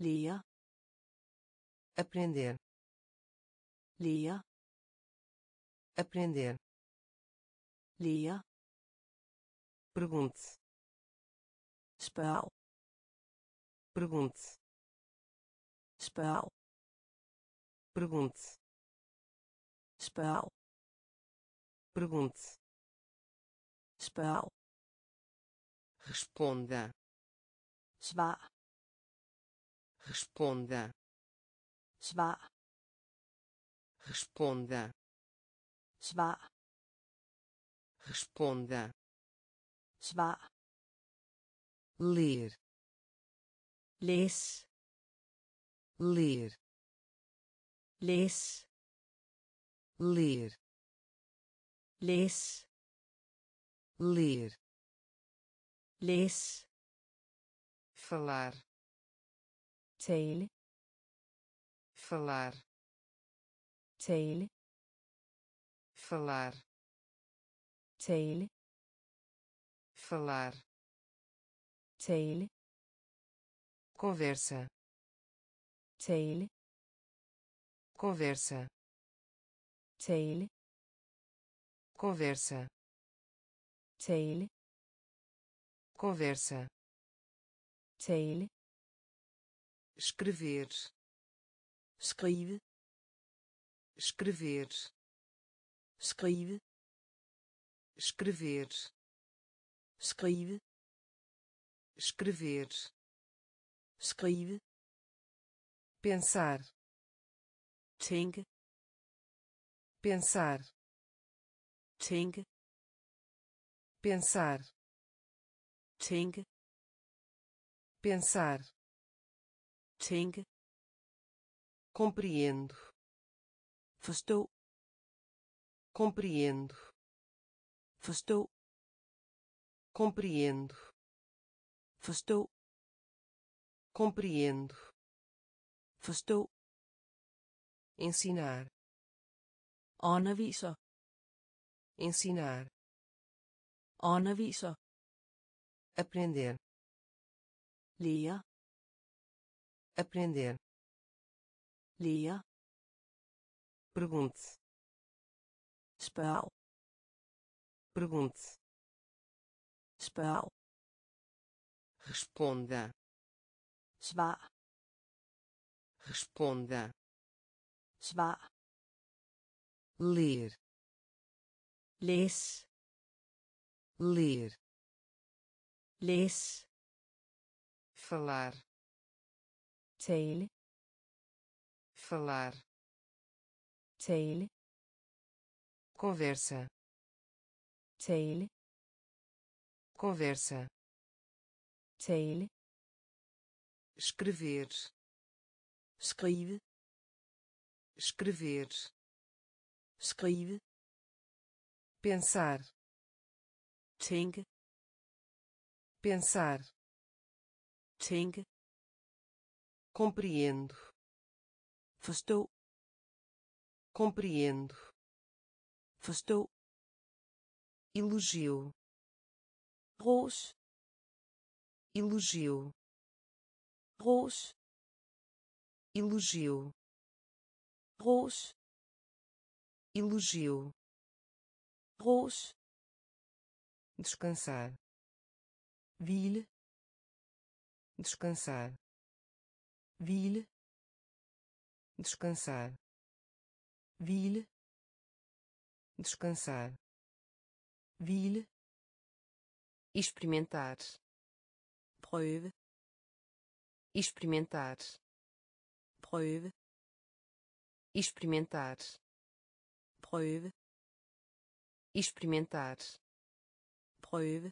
lære, aprender, lære, aprender, lære, pergunte, spørg, pergunte, spørg, pergunte, spørg, pergunte, spørg, responda, svar, responda, svar, responda, svar, responda, svar, ler, les, ler, les, ler, les, ler, les, falar, tale, falar, tale, falar, tale, falar, tale, conversa, tale, conversa, tale, conversa, tale, conversa, tale, escrever, escreve, escrever, escreve, escrever, escreve, escrever, escreve, pensar, tænke, pensar, tænke, pensar, tænke, pensar, tænke, compreendo, forstå, compreendo, forstå, compreendo, forstå, compreendo, forstå, ensinar, underviser, ensinar, underviser, aprender, lære, aprender, lære, pergunte, spørg, pergunte, spørg, responda, svar, responda, svar, ler, les, ler, les, falar, tale, falar, tale, conversa, tale, conversa, tale, escrever, escreve, escrever, escreve, pensar, tænke, pensar, tænke, compreendo, forstå, compreendo, forstå, elogio, ros, elogio, ros, elogio, ros, elogio, ros, descansar, hvile, descansar, hvile, descansar, hvile, descansar, hvile, experimentar, prøve, experimentar, prøve, experimentar, prøve, experimentar, prøve,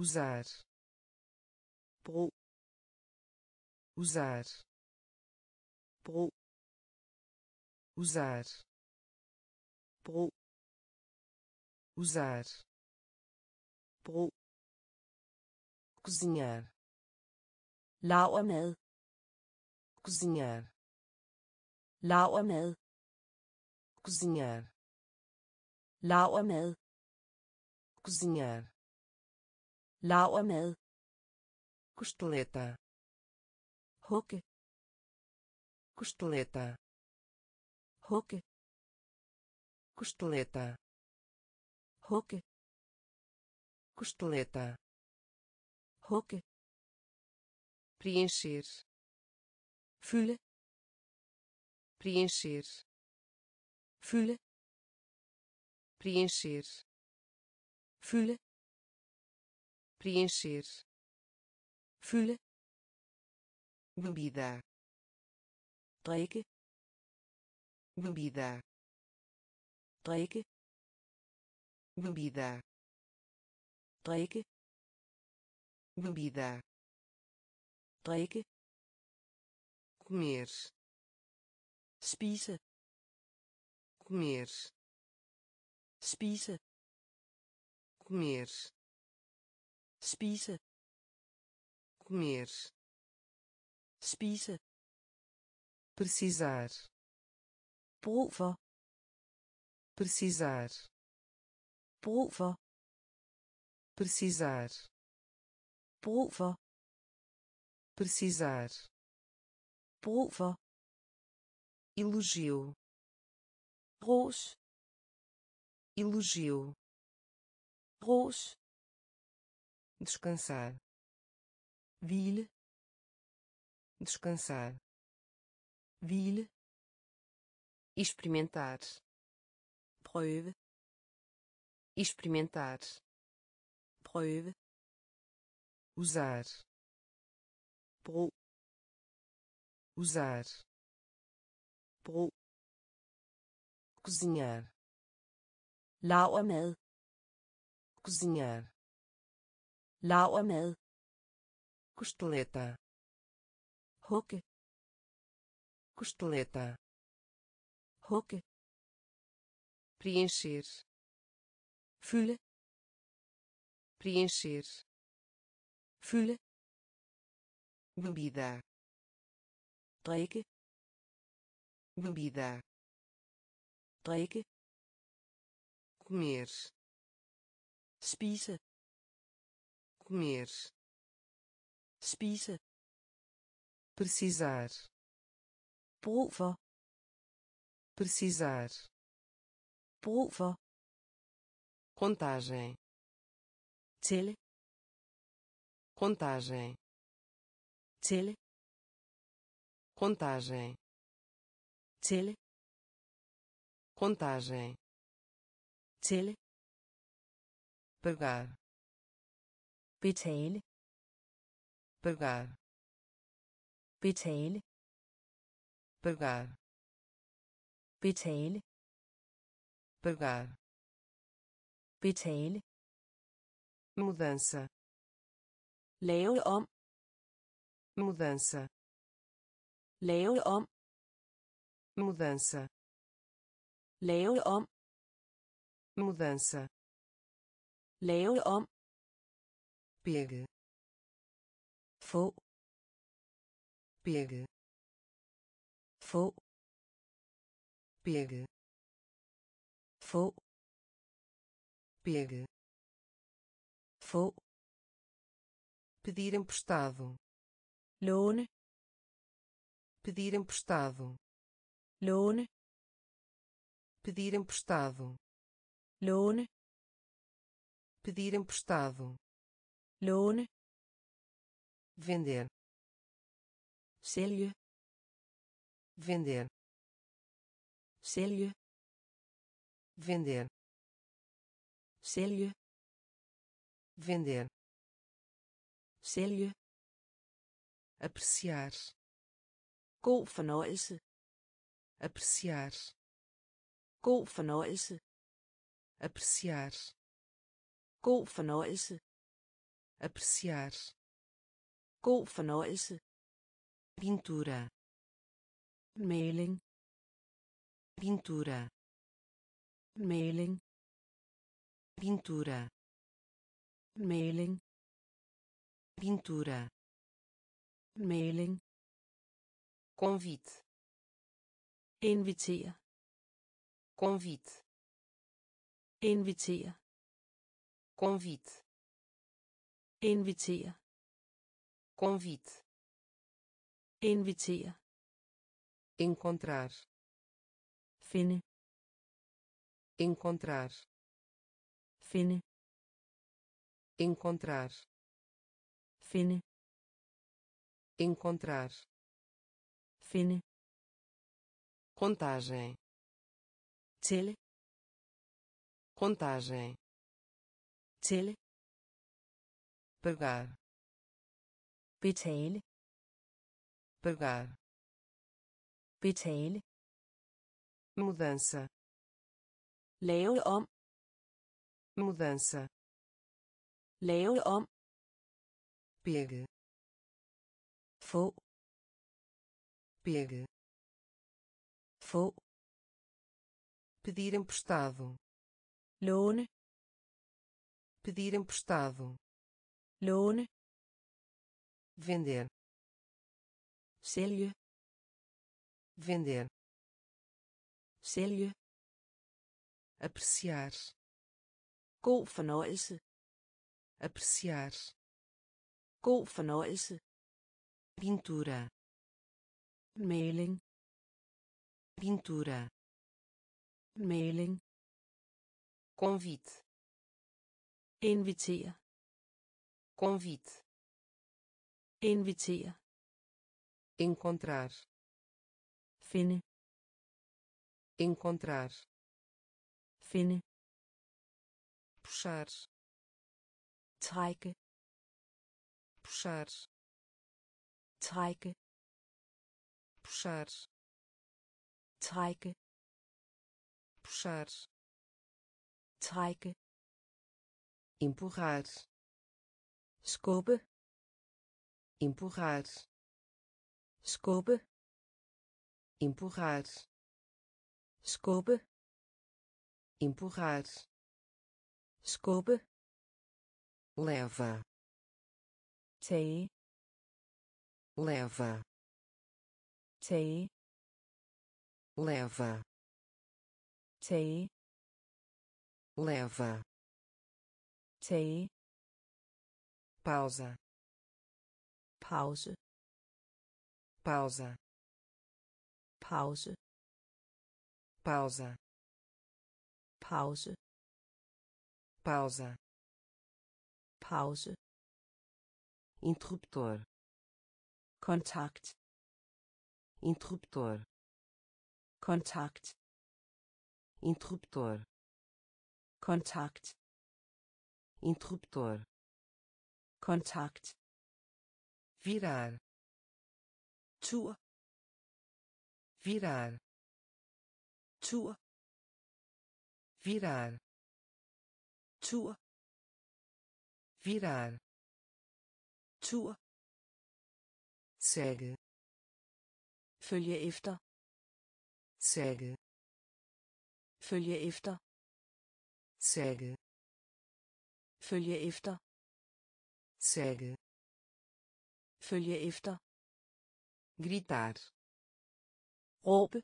usar, pro, usar, pro, usar, pro, usar, brug, cozinhar, laver mad, cozinhar, laver mad, cozinhar, laver mad, cozinhar, laver mad, costeleta, hugge, costeleta, hugge, costeleta, hoque, costeleta, hoque, preencher, fule, preencher, fule, preencher, fule, preencher, fule, bebida, drikke, bebida, drikke, bebida, drikke, bebida, drikke, comer, spise, comer, spise, comer, spise, comer, spise, precisar, brug for, precisar, brug for, precisar, brug for, precisar, brug for, elogio, ros, elogio, ros, descansar, hvile, descansar, hvile, experimentar, prøve, experimentar, prøve, usar, brug, usar, brug, cozinhar, laver mad, cozinhar, laver mad, costeleta, hugge, costeleta, hugge, preencher, fule, preencher, fule, bebida, drikke, bebida, drikke, comer, spise, comer, spise, precisar, brug for, precisar, brug for, contagem, tælle, contagem, tælle, contagem, tælle, contagem, tælle, pagar, betale, pagar, betale, pagar, betale, pagar, betale, mudança, lave om, mudança, lave om, mudança, lave om, mudança, lave om, pegue, få, pegue, få, pegue, få, pegue, få, pedir emprestado, låne, pedir emprestado, låne, pedir emprestado, låne, pedir emprestado, låne, vender, sælge, vender, sælge, vender, sælge, vender, sælge, apreciar, god fornøjelse, apreciar, god fornøjelse, apreciar, god fornøjelse, apreciar, god fornøjelse, pintura, maling, pintura, maling, pintura, maling, pintura, maling, convite, invitere, convite, invitere, convite, invitere, convite, invitere, encontrar, finde, encontrar, finde, encontrar, finde, encontrar, finde, contagem, tele, contagem, tele, pagar, betale, pagar, betale, mudança, lave om, mudança, lave om, pegue, få, pegue, få, pedir emprestado, låne, pedir emprestado, låne, vender, sælge, vender, sælge, apreciar, god fornøjelse, apreciar, god fornøjelse, pintura, maling, pintura, maling, convite, invitere, convite, invitere, encontrar, finde, encontrar, finde, puxar, trække, puxar, trække, puxar, trække, puxar, trække, empurrar, skubbe, empurrar, skubbe, empurrar, skubbe, empurrar, skubbe, leva, tage, leva, tage, leva, tage, leva, tage, pausa, pause, pausa, pause, pausa, pause, pausa, pause, interruptor, kontakt, interruptor, kontakt, interruptor, kontakt, interruptor, kontakt, virar, tur, virar, tur, virar, tur, virar, tur, segue, følge efter, segue, følge efter, segue, følge efter, segue, følge efter, gritar, råbe,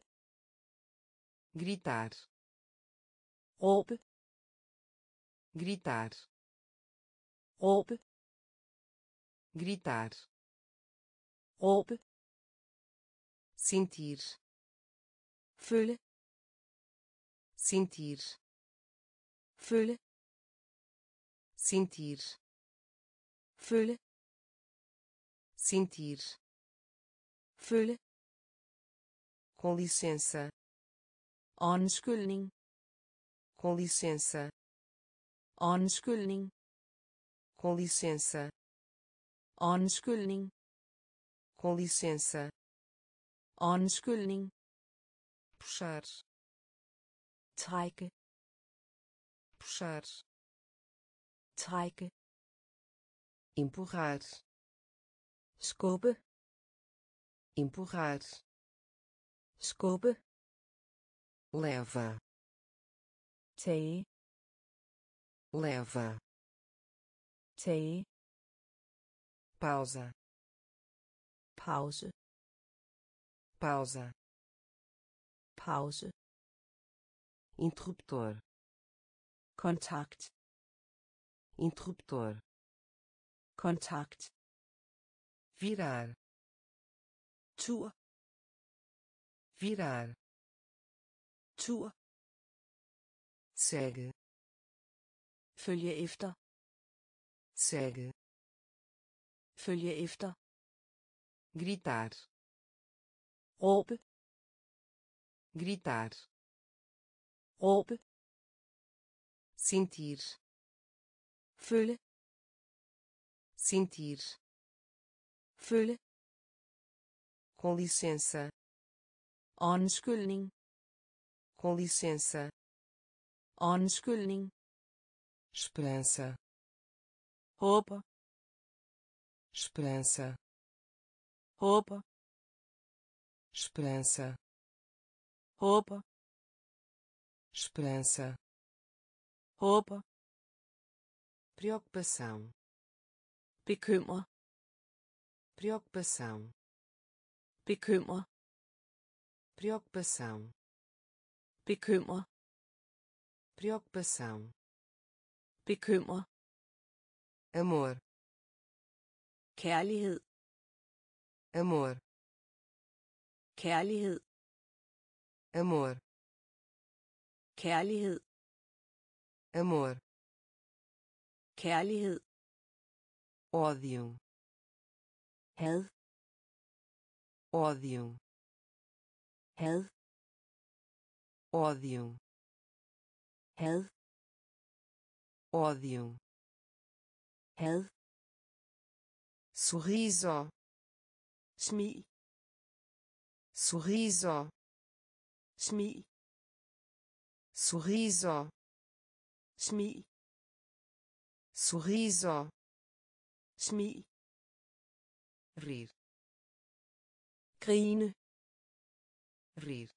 gritar, råbe, gritar, råbe, gritar, råbe, sentir, føle, sentir, føle, sentir, føle, sentir, føle, com licença, undskyldning, com licença, undskyldning, com licença, undskyldning, com licença, undskyldning, puxar, trække, puxar, trække, empurrar, skubbe, empurrar, skubbe, leva, tage, leva, tage, pausa, pause, pausa, pause, interruptor, kontakt, interruptor, kontakt, virar, tur, virar, tur, segue, følge efter, segue, følge efter, gritar, råbe, gritar, råbe, sentir, føle, sentir, føle, com licença, undskyldning, com licença, undskyldning, esperança, roupa, esperança, roupa, esperança, roupa, esperança, roupa, preocupação, bekymmer, preocupação, bekymmer, preocupação, bekymmer, preocupação, bekymmer, amor, kærlighed, amor, kærlighed, amor, kærlighed, amor, kærlighed, ódio, had, ódio, had, ódio, had, ódio, had, sorriso, smil, sorriso, smil, sorriso, smil, sorriso, smil, rir, grine, rir,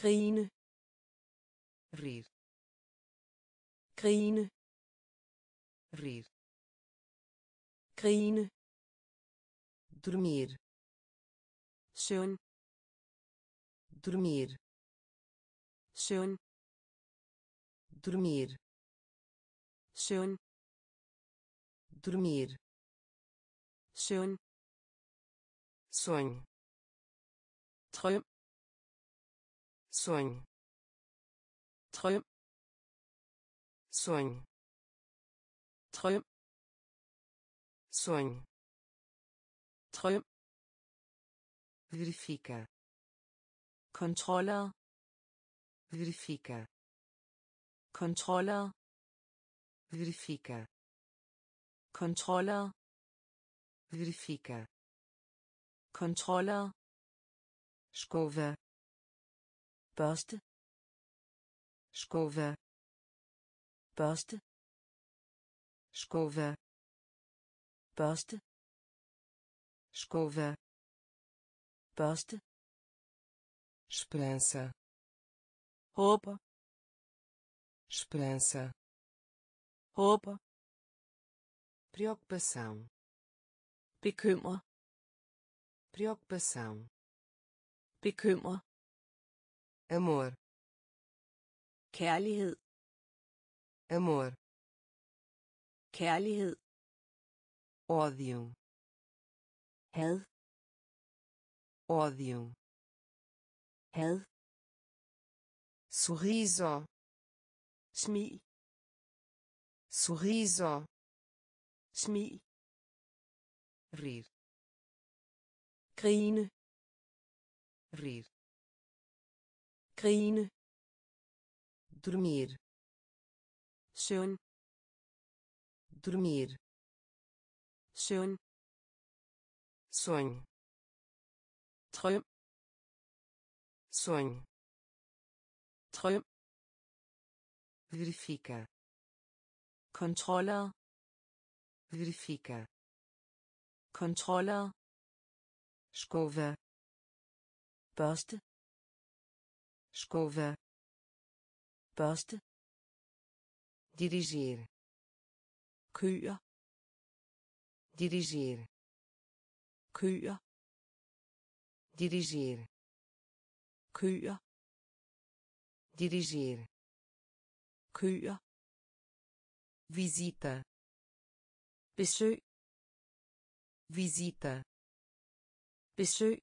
grine, rir, grine, rir, grine, dormir, søvn, dormir, søvn, dormir, søvn, dormir, søvn, sonho, drøm, sonho, drøm, sonho, drøm, sonho, drøm, verifica, controller, verifica, controller, verifica, controller, verifica, controller, escova, børste, escova, børste, escova, børste, escova, børste, esperança, roupa, esperança, roupa, preocupação, bekymmer, preocupação, bekymmer, amor, kærlighed, amor, kærlighed, ódio, had, ódio, had, sorriso, smil, sorriso, smil, rir, grine, rir, grine, dormir, søvn, dormir, søvn, sonho, drøm, sonho, drøm, verifica, controller, verifica, controller, escova, børste, escova, børste, dirigir, køer, dirigir, køer, dirigir, køer, dirigir, køer, visita, besøg, visita, besøg,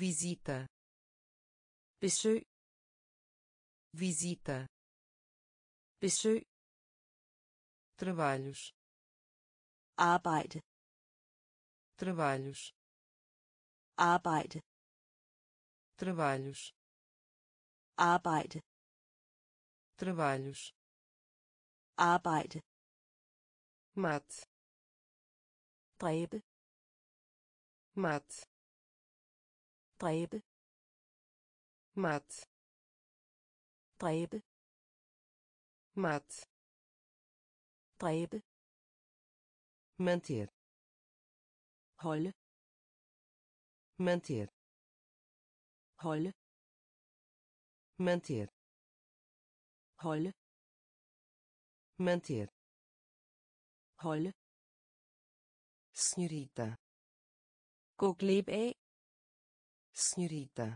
visita, besøg, visita, besøg, trabalhos, arbejde, trabalhos, arbejde, trabalhos, arbejde, trabalhos, arbejde, mat, dræbe, mat, dræbe, mat, dræbe, mat, dræbe, manter, holde, manter, holde, manter, holde, manter, holde, senhorita, gå glip af, senhorita,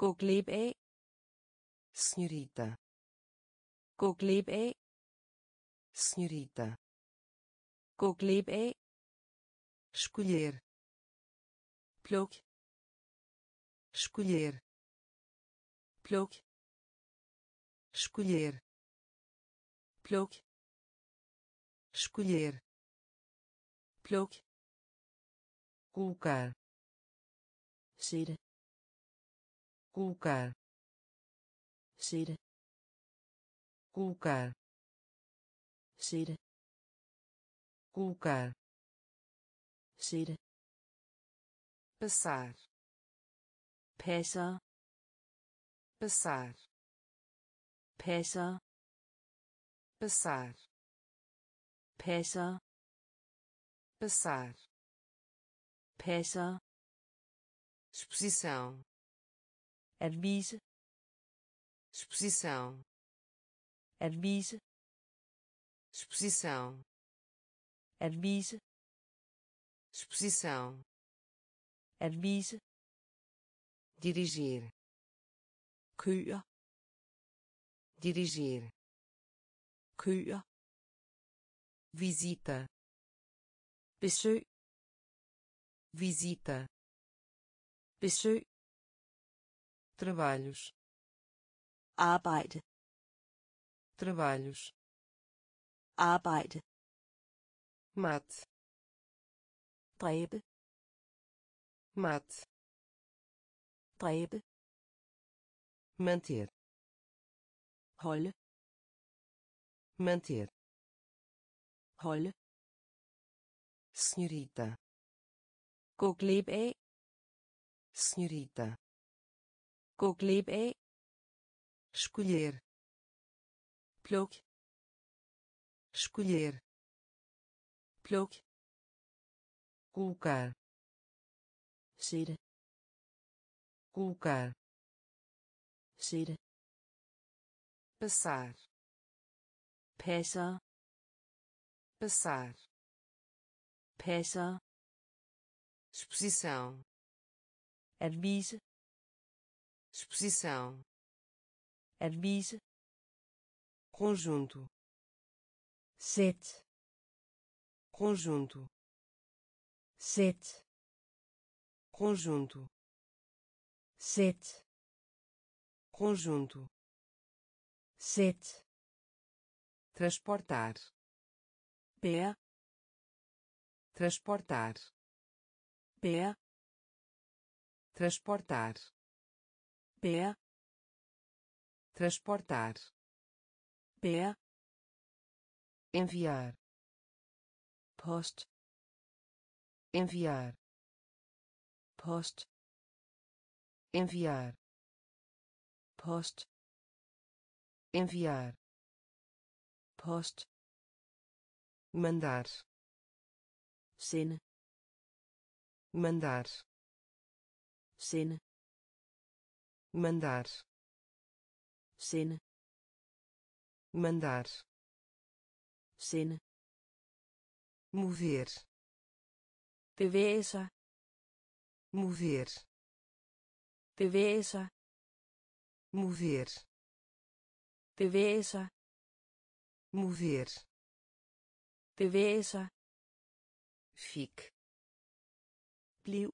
gå glip af, senhorita, gå glip af, senhorita, gå glip af, escolher, pluk, escolher, pluk, escolher, pluk, escolher, pluk, colocar, ser, colocar, ser, colocar, ser, colocar, ser, passar, peça, passar, peça, passar, peça, passar, peça, exposição, advise, exposição, advise, exposição, advise, exposição, advise, dirigir, køer, dirigir, køer, visita, besøg, visita, besøg, trabalhos, arbejde, trabalhos, arbejde, mat, dræbe, mat, dræbe, manter, holde, manter, holde, senhorita, gå glip af, senhorita, gå glip af, escolher, pluk, escolher, pluk, colocar, ser, colocar, ser, passar, peça, passar, peça, exposição, advise, exposição, advise, conjunto, set, conjunto, set, conjunto, set, conjunto, set, transportar, pé, transportar, pé, transportar, pé, transportar, pé, enviar, post, enviar, post, enviar, post, enviar, post, mandar, sende, mandar, sende, mandar, sende, mandar, sende, mover, bevæge sig, mover, bevæge sig, mover, bevæge sig, mover, bevæge sig, fic, bliv,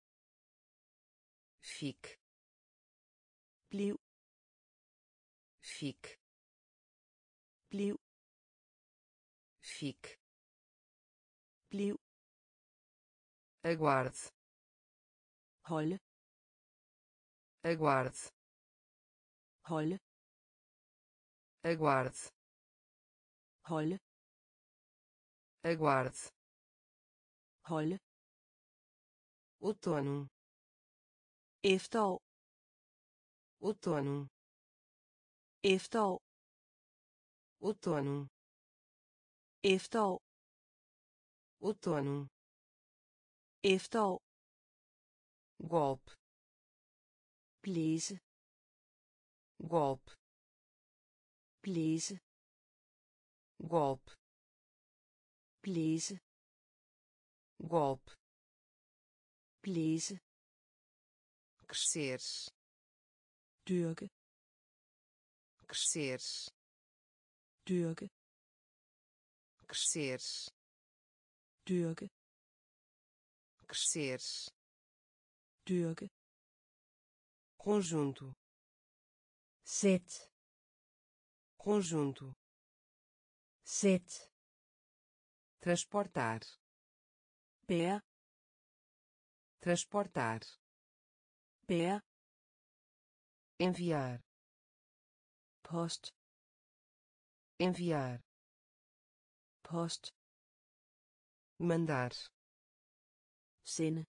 fic, bliv, fic, bliv, fic, bliv. Aguarde, olhe, aguarde, olhe, aguarde, olhe, aguarde, olhe, outono, efterår, outono, efterår, outono, efterår, outono, efterår, golpe, please, golpe, please, golpe, please, golpe, please, crescer, dyrke, crescer, dyrke, crescer, dyrke, crescer, dyrke, conjunto, set, conjunto, set, transportar, pé, transportar, pé, enviar, post, enviar, post, mandar, sende,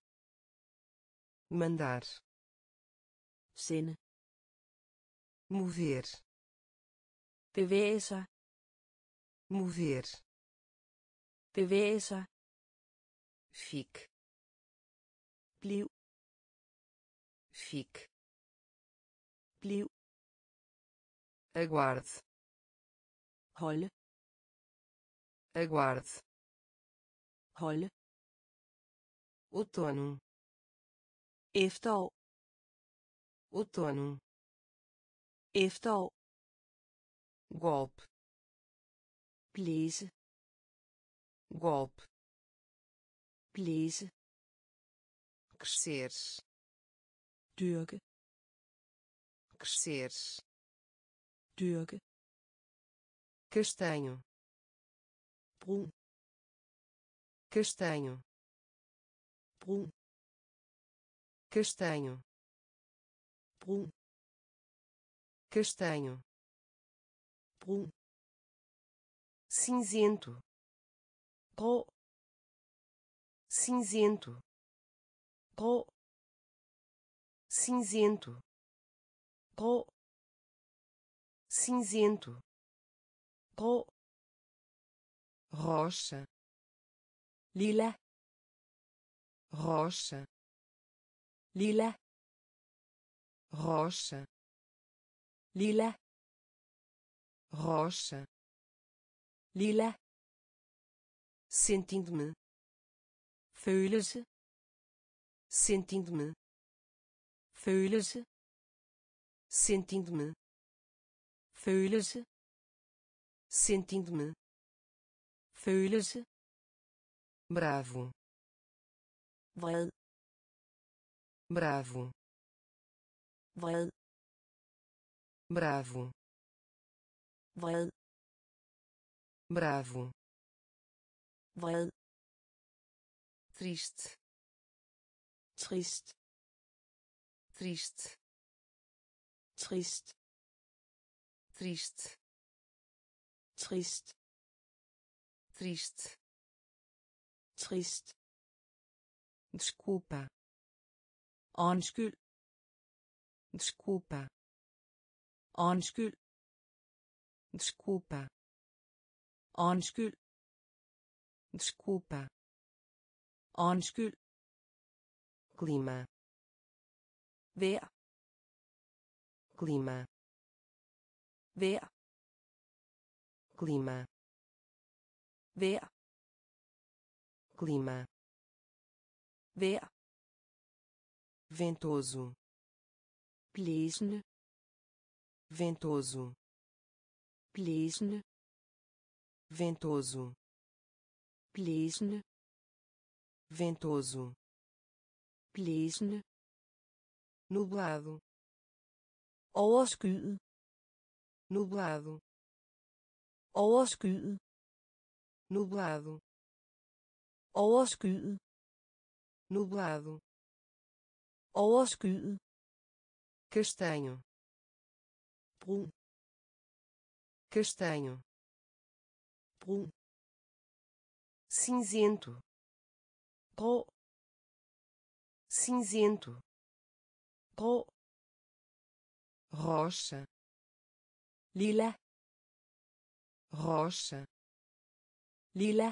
mandar, sende, mover, bevæge sig, mover, bevæge sig, fic, bliv, fic, bliv, aguarde, holde, aguarde, holde, outono, efterår, outono, efterår, golpe, please, golpe, please, crescer, dyrke, crescer, dyrke, castanho, brun, castanho, brun, castanho, brun, castanho, brun, cinzento, pro, cinzento, pro, cinzento, pro, cinzento, pro, rocha, lila, rocha, lila, rocha, lila, rocha, lila, sentindo-me, følelse, sentindo-me, følelse, sentindo-me, følelse, sentindo-me, følelse, bravo, vred, bravo, vred, bravo, vred, bravo, vred, triste, triste, triste, triste, triste, triste, triste, triste, desculpa, undskyld, desculpa, undskyld, desculpa, undskyld, desculpa, undskyld, clima, vejr, clima, vejr, clima, vejr, clima, vejr, ventoso, blæsende, ventoso, blæsende, ventoso, blæsende, ventoso, blæsende, nublado, overskyet, nublado, overskyet, nublado, overskyet, nublado, overskyet, castanho, brun, castanho, brun, cinzento, grå, cinzento, grå, rocha, lila, rocha, lila,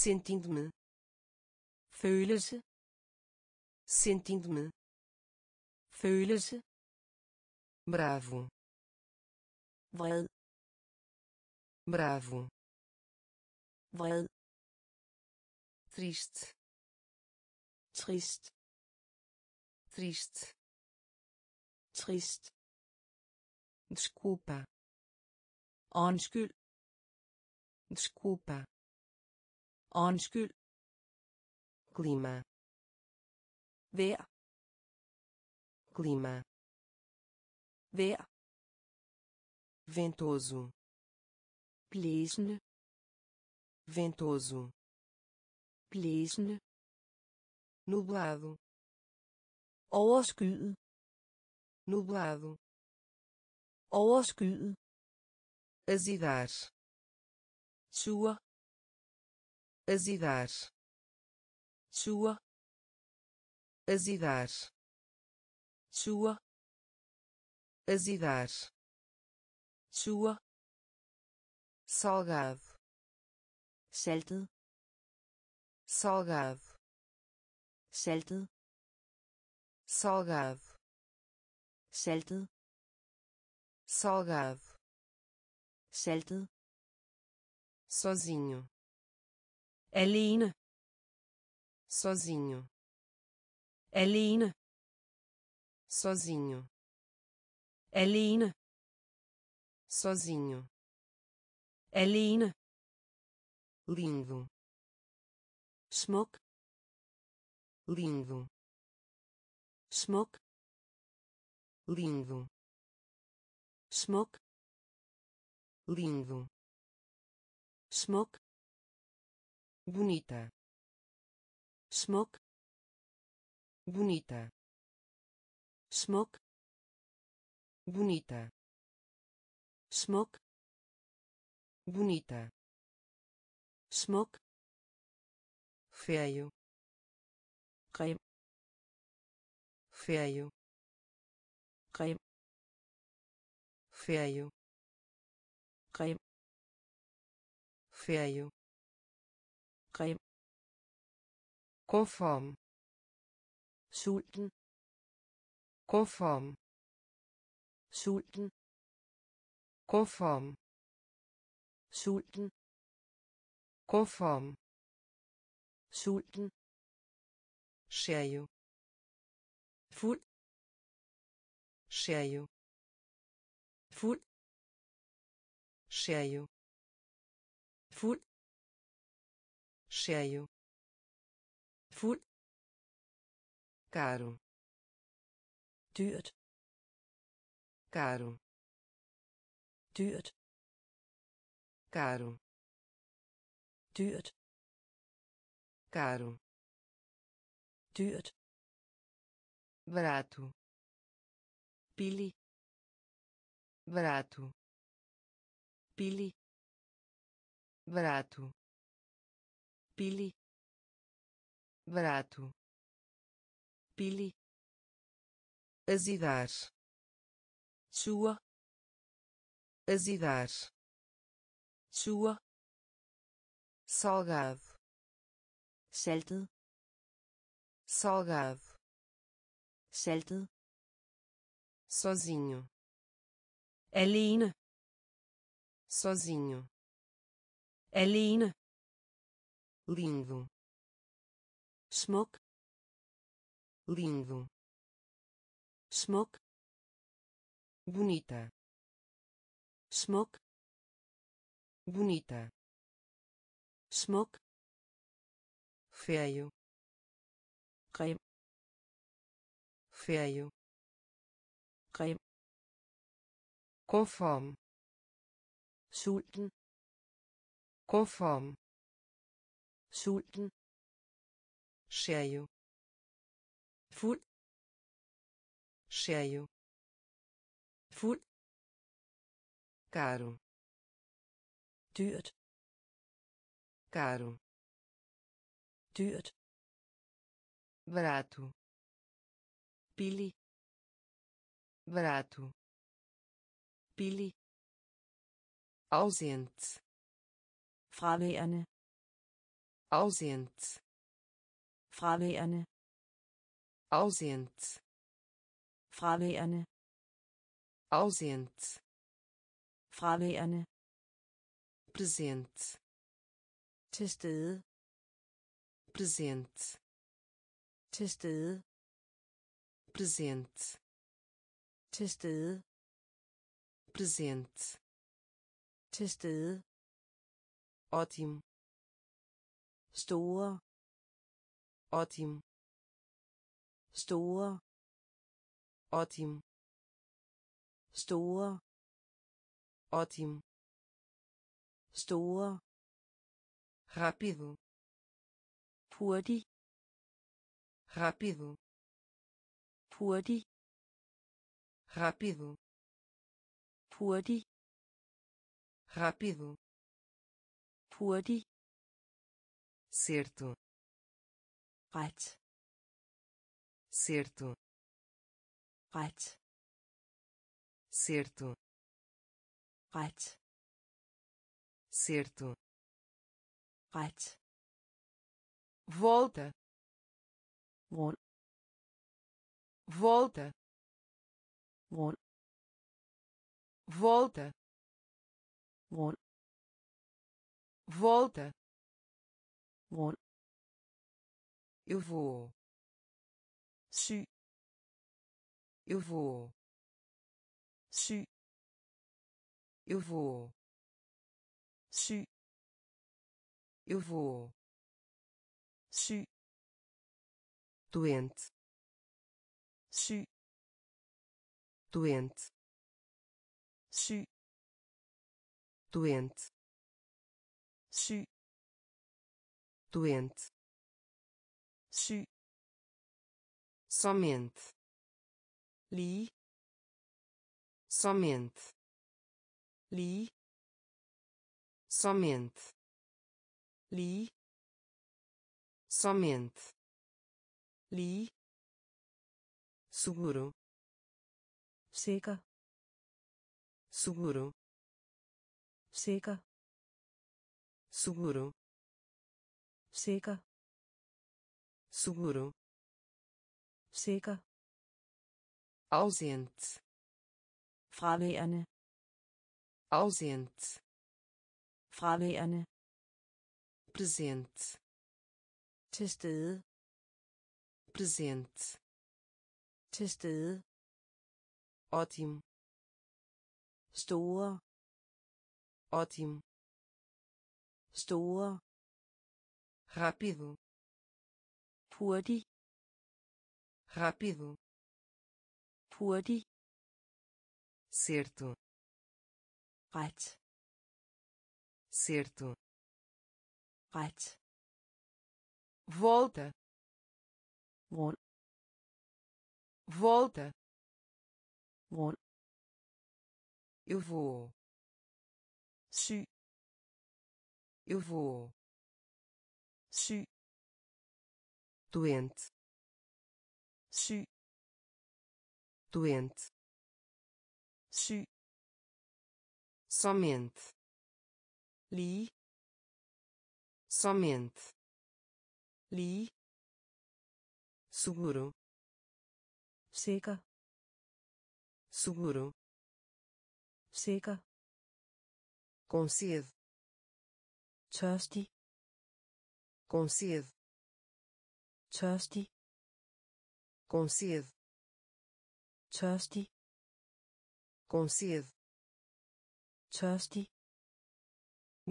sentindo-me, følelse, sentindo-me, følelse, bravo, vred, bravo, vred, triste, triste, triste, triste, desculpa, undskyld, desculpa, undskyld, klima, vejr, klima, vejr, ventoso, blæsende, ventoso, blæsende, nublado, overskyet, nublado, overskyet, azidar, sua, azidar, sua, azidar, sua, azidar, sua, salgado, saltet, salgado, saltet, salgado, saltet, salgado, saltet, sozinho, alene, sozinho, alene, sozinho, alene, sozinho, alene, lindo, smuk, lindo, smuk, lindo, smuk, lindo, smuk, bonita, smuk, bonita, smuk, bonita, smuk, bonita, smuk, feio, creme, feio, creme, feio, creme, feio, creme, conforme, sulten, conforme, sulten, conforme, sulten, conforme, sulten, cheio, full, cheio, full, cheio, full, cheio, full, caro, dyrt, caro, dyrt, caro, dyrt, caro, dyrt, barato, billig, barato, billig, barato, billig, barato, billig, azidar, sua, azidar, sua, salgado, saltet, salgado, saltet, sozinho, alene, sozinho, alene, lindo, smuk, lindo, smuk, bonita, smuk, bonita, smuk, feio, creme, feio, creme, conforme, sulten, conforme, sulten, cheio, full, cheio, full, caro, dyrt, caro, dyrt, barato, billig, barato, billig, ausent, fraværende, ausent, fraværende, ausent, fraværende, ausent, fraværende, presente, til stede, presente, til stede, presente, til stede, presente, til stede, ótimo, store, ótimo, store, ótimo, store, ótimo, store, rápido, hurtig, rápido, hurtig, rápido, hurtig, rápido, hurtig, certo, ret, certo, ret, certo, ret, certo, ret, volta, vol, volta, vol, volta, vol, volta, vol, eu vou, sy, eu vou, sy, eu vou, sy, eu vou, sy, doente, sy, doente, sy, doente, sy, doente, sy, somente, li, somente, li, somente, li, somente, li, seguro, seca, seguro, seca, seguro, seca, seguro, seca, ausente, fraværende, ausente, fraværende, presente, til stede, presente, til stede, ótimo, store, ótimo, store, rápido, hurtig, rápido, hurtig, certo, ret, certo, ret, volta, vol, volta, vol, eu vou, sy, eu vou, sy, doente, sy, doente, sy, somente, li, somente, li, seguro, seca, seguro, seca, com sede, tørstig, com sede, tørstig, com sede, tørstig, com sede, tørstig,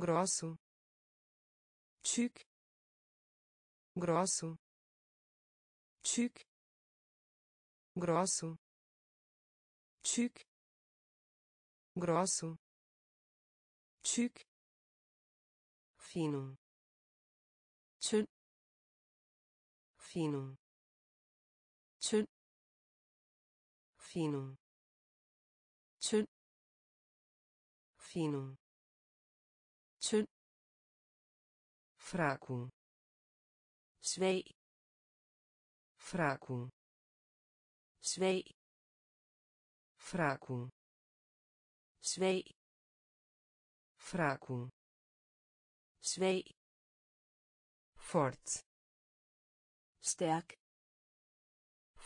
grosso, tyk, grosso, tyk, grosso, tyk, grosso, tyk, fino, tynd, fino, tynd, fino, tynd, fino, tynd, fraco, svag, fraco, svag, fraco, svag, fraco, svag, forte, sterk,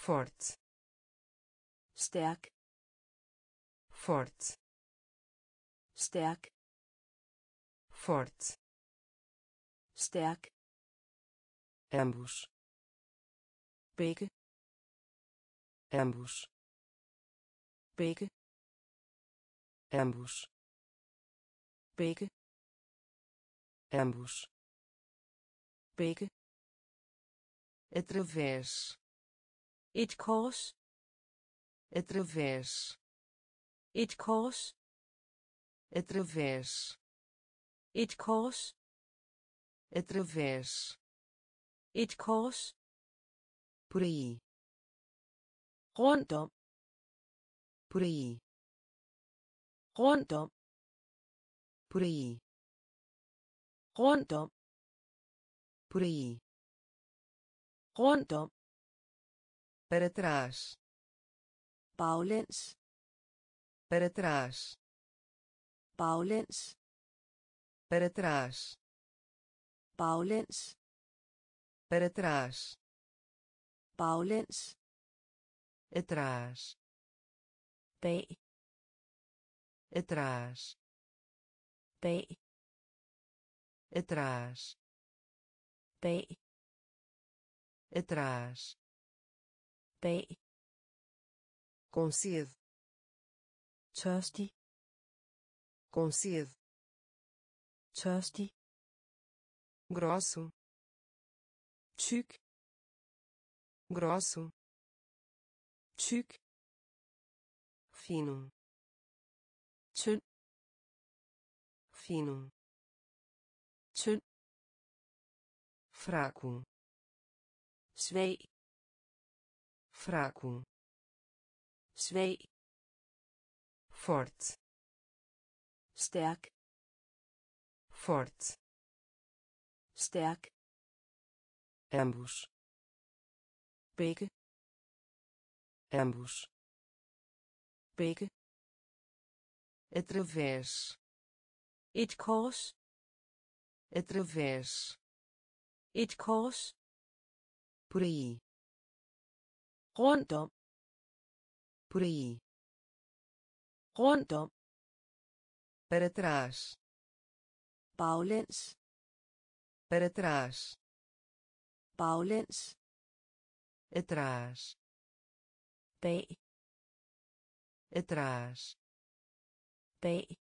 forte, sterk, forte, sterk, forte, sterk, ambos, begge, ambos, begge, ambos, begge, ambos, begge, através, et kors, através, et kors, através, et kors, através, et kors, por aí, rundt om, por aí, rundt om, por aí, rundt om, por aí, rundt om, para trás, baglæns, para trás, baglæns, para trás, baglæns, para trás, baglæns, atrás, bag, atrás, bag, atrás, bag, atrás, bag, com sede, tørstig, com sede, tørstig, grosso, tyk, grosso, tyk, fino, tynd, fino, tynd, fraco, svag, fraco, svag, forte, stærk, forte, stærk, ambos, begge, ambos, begge, através, et kors, através, et kors, por aí, rundt om, por aí, rundt om, para trás, baglæns, para trás, baglæns, atrás, bag, atrás, bag,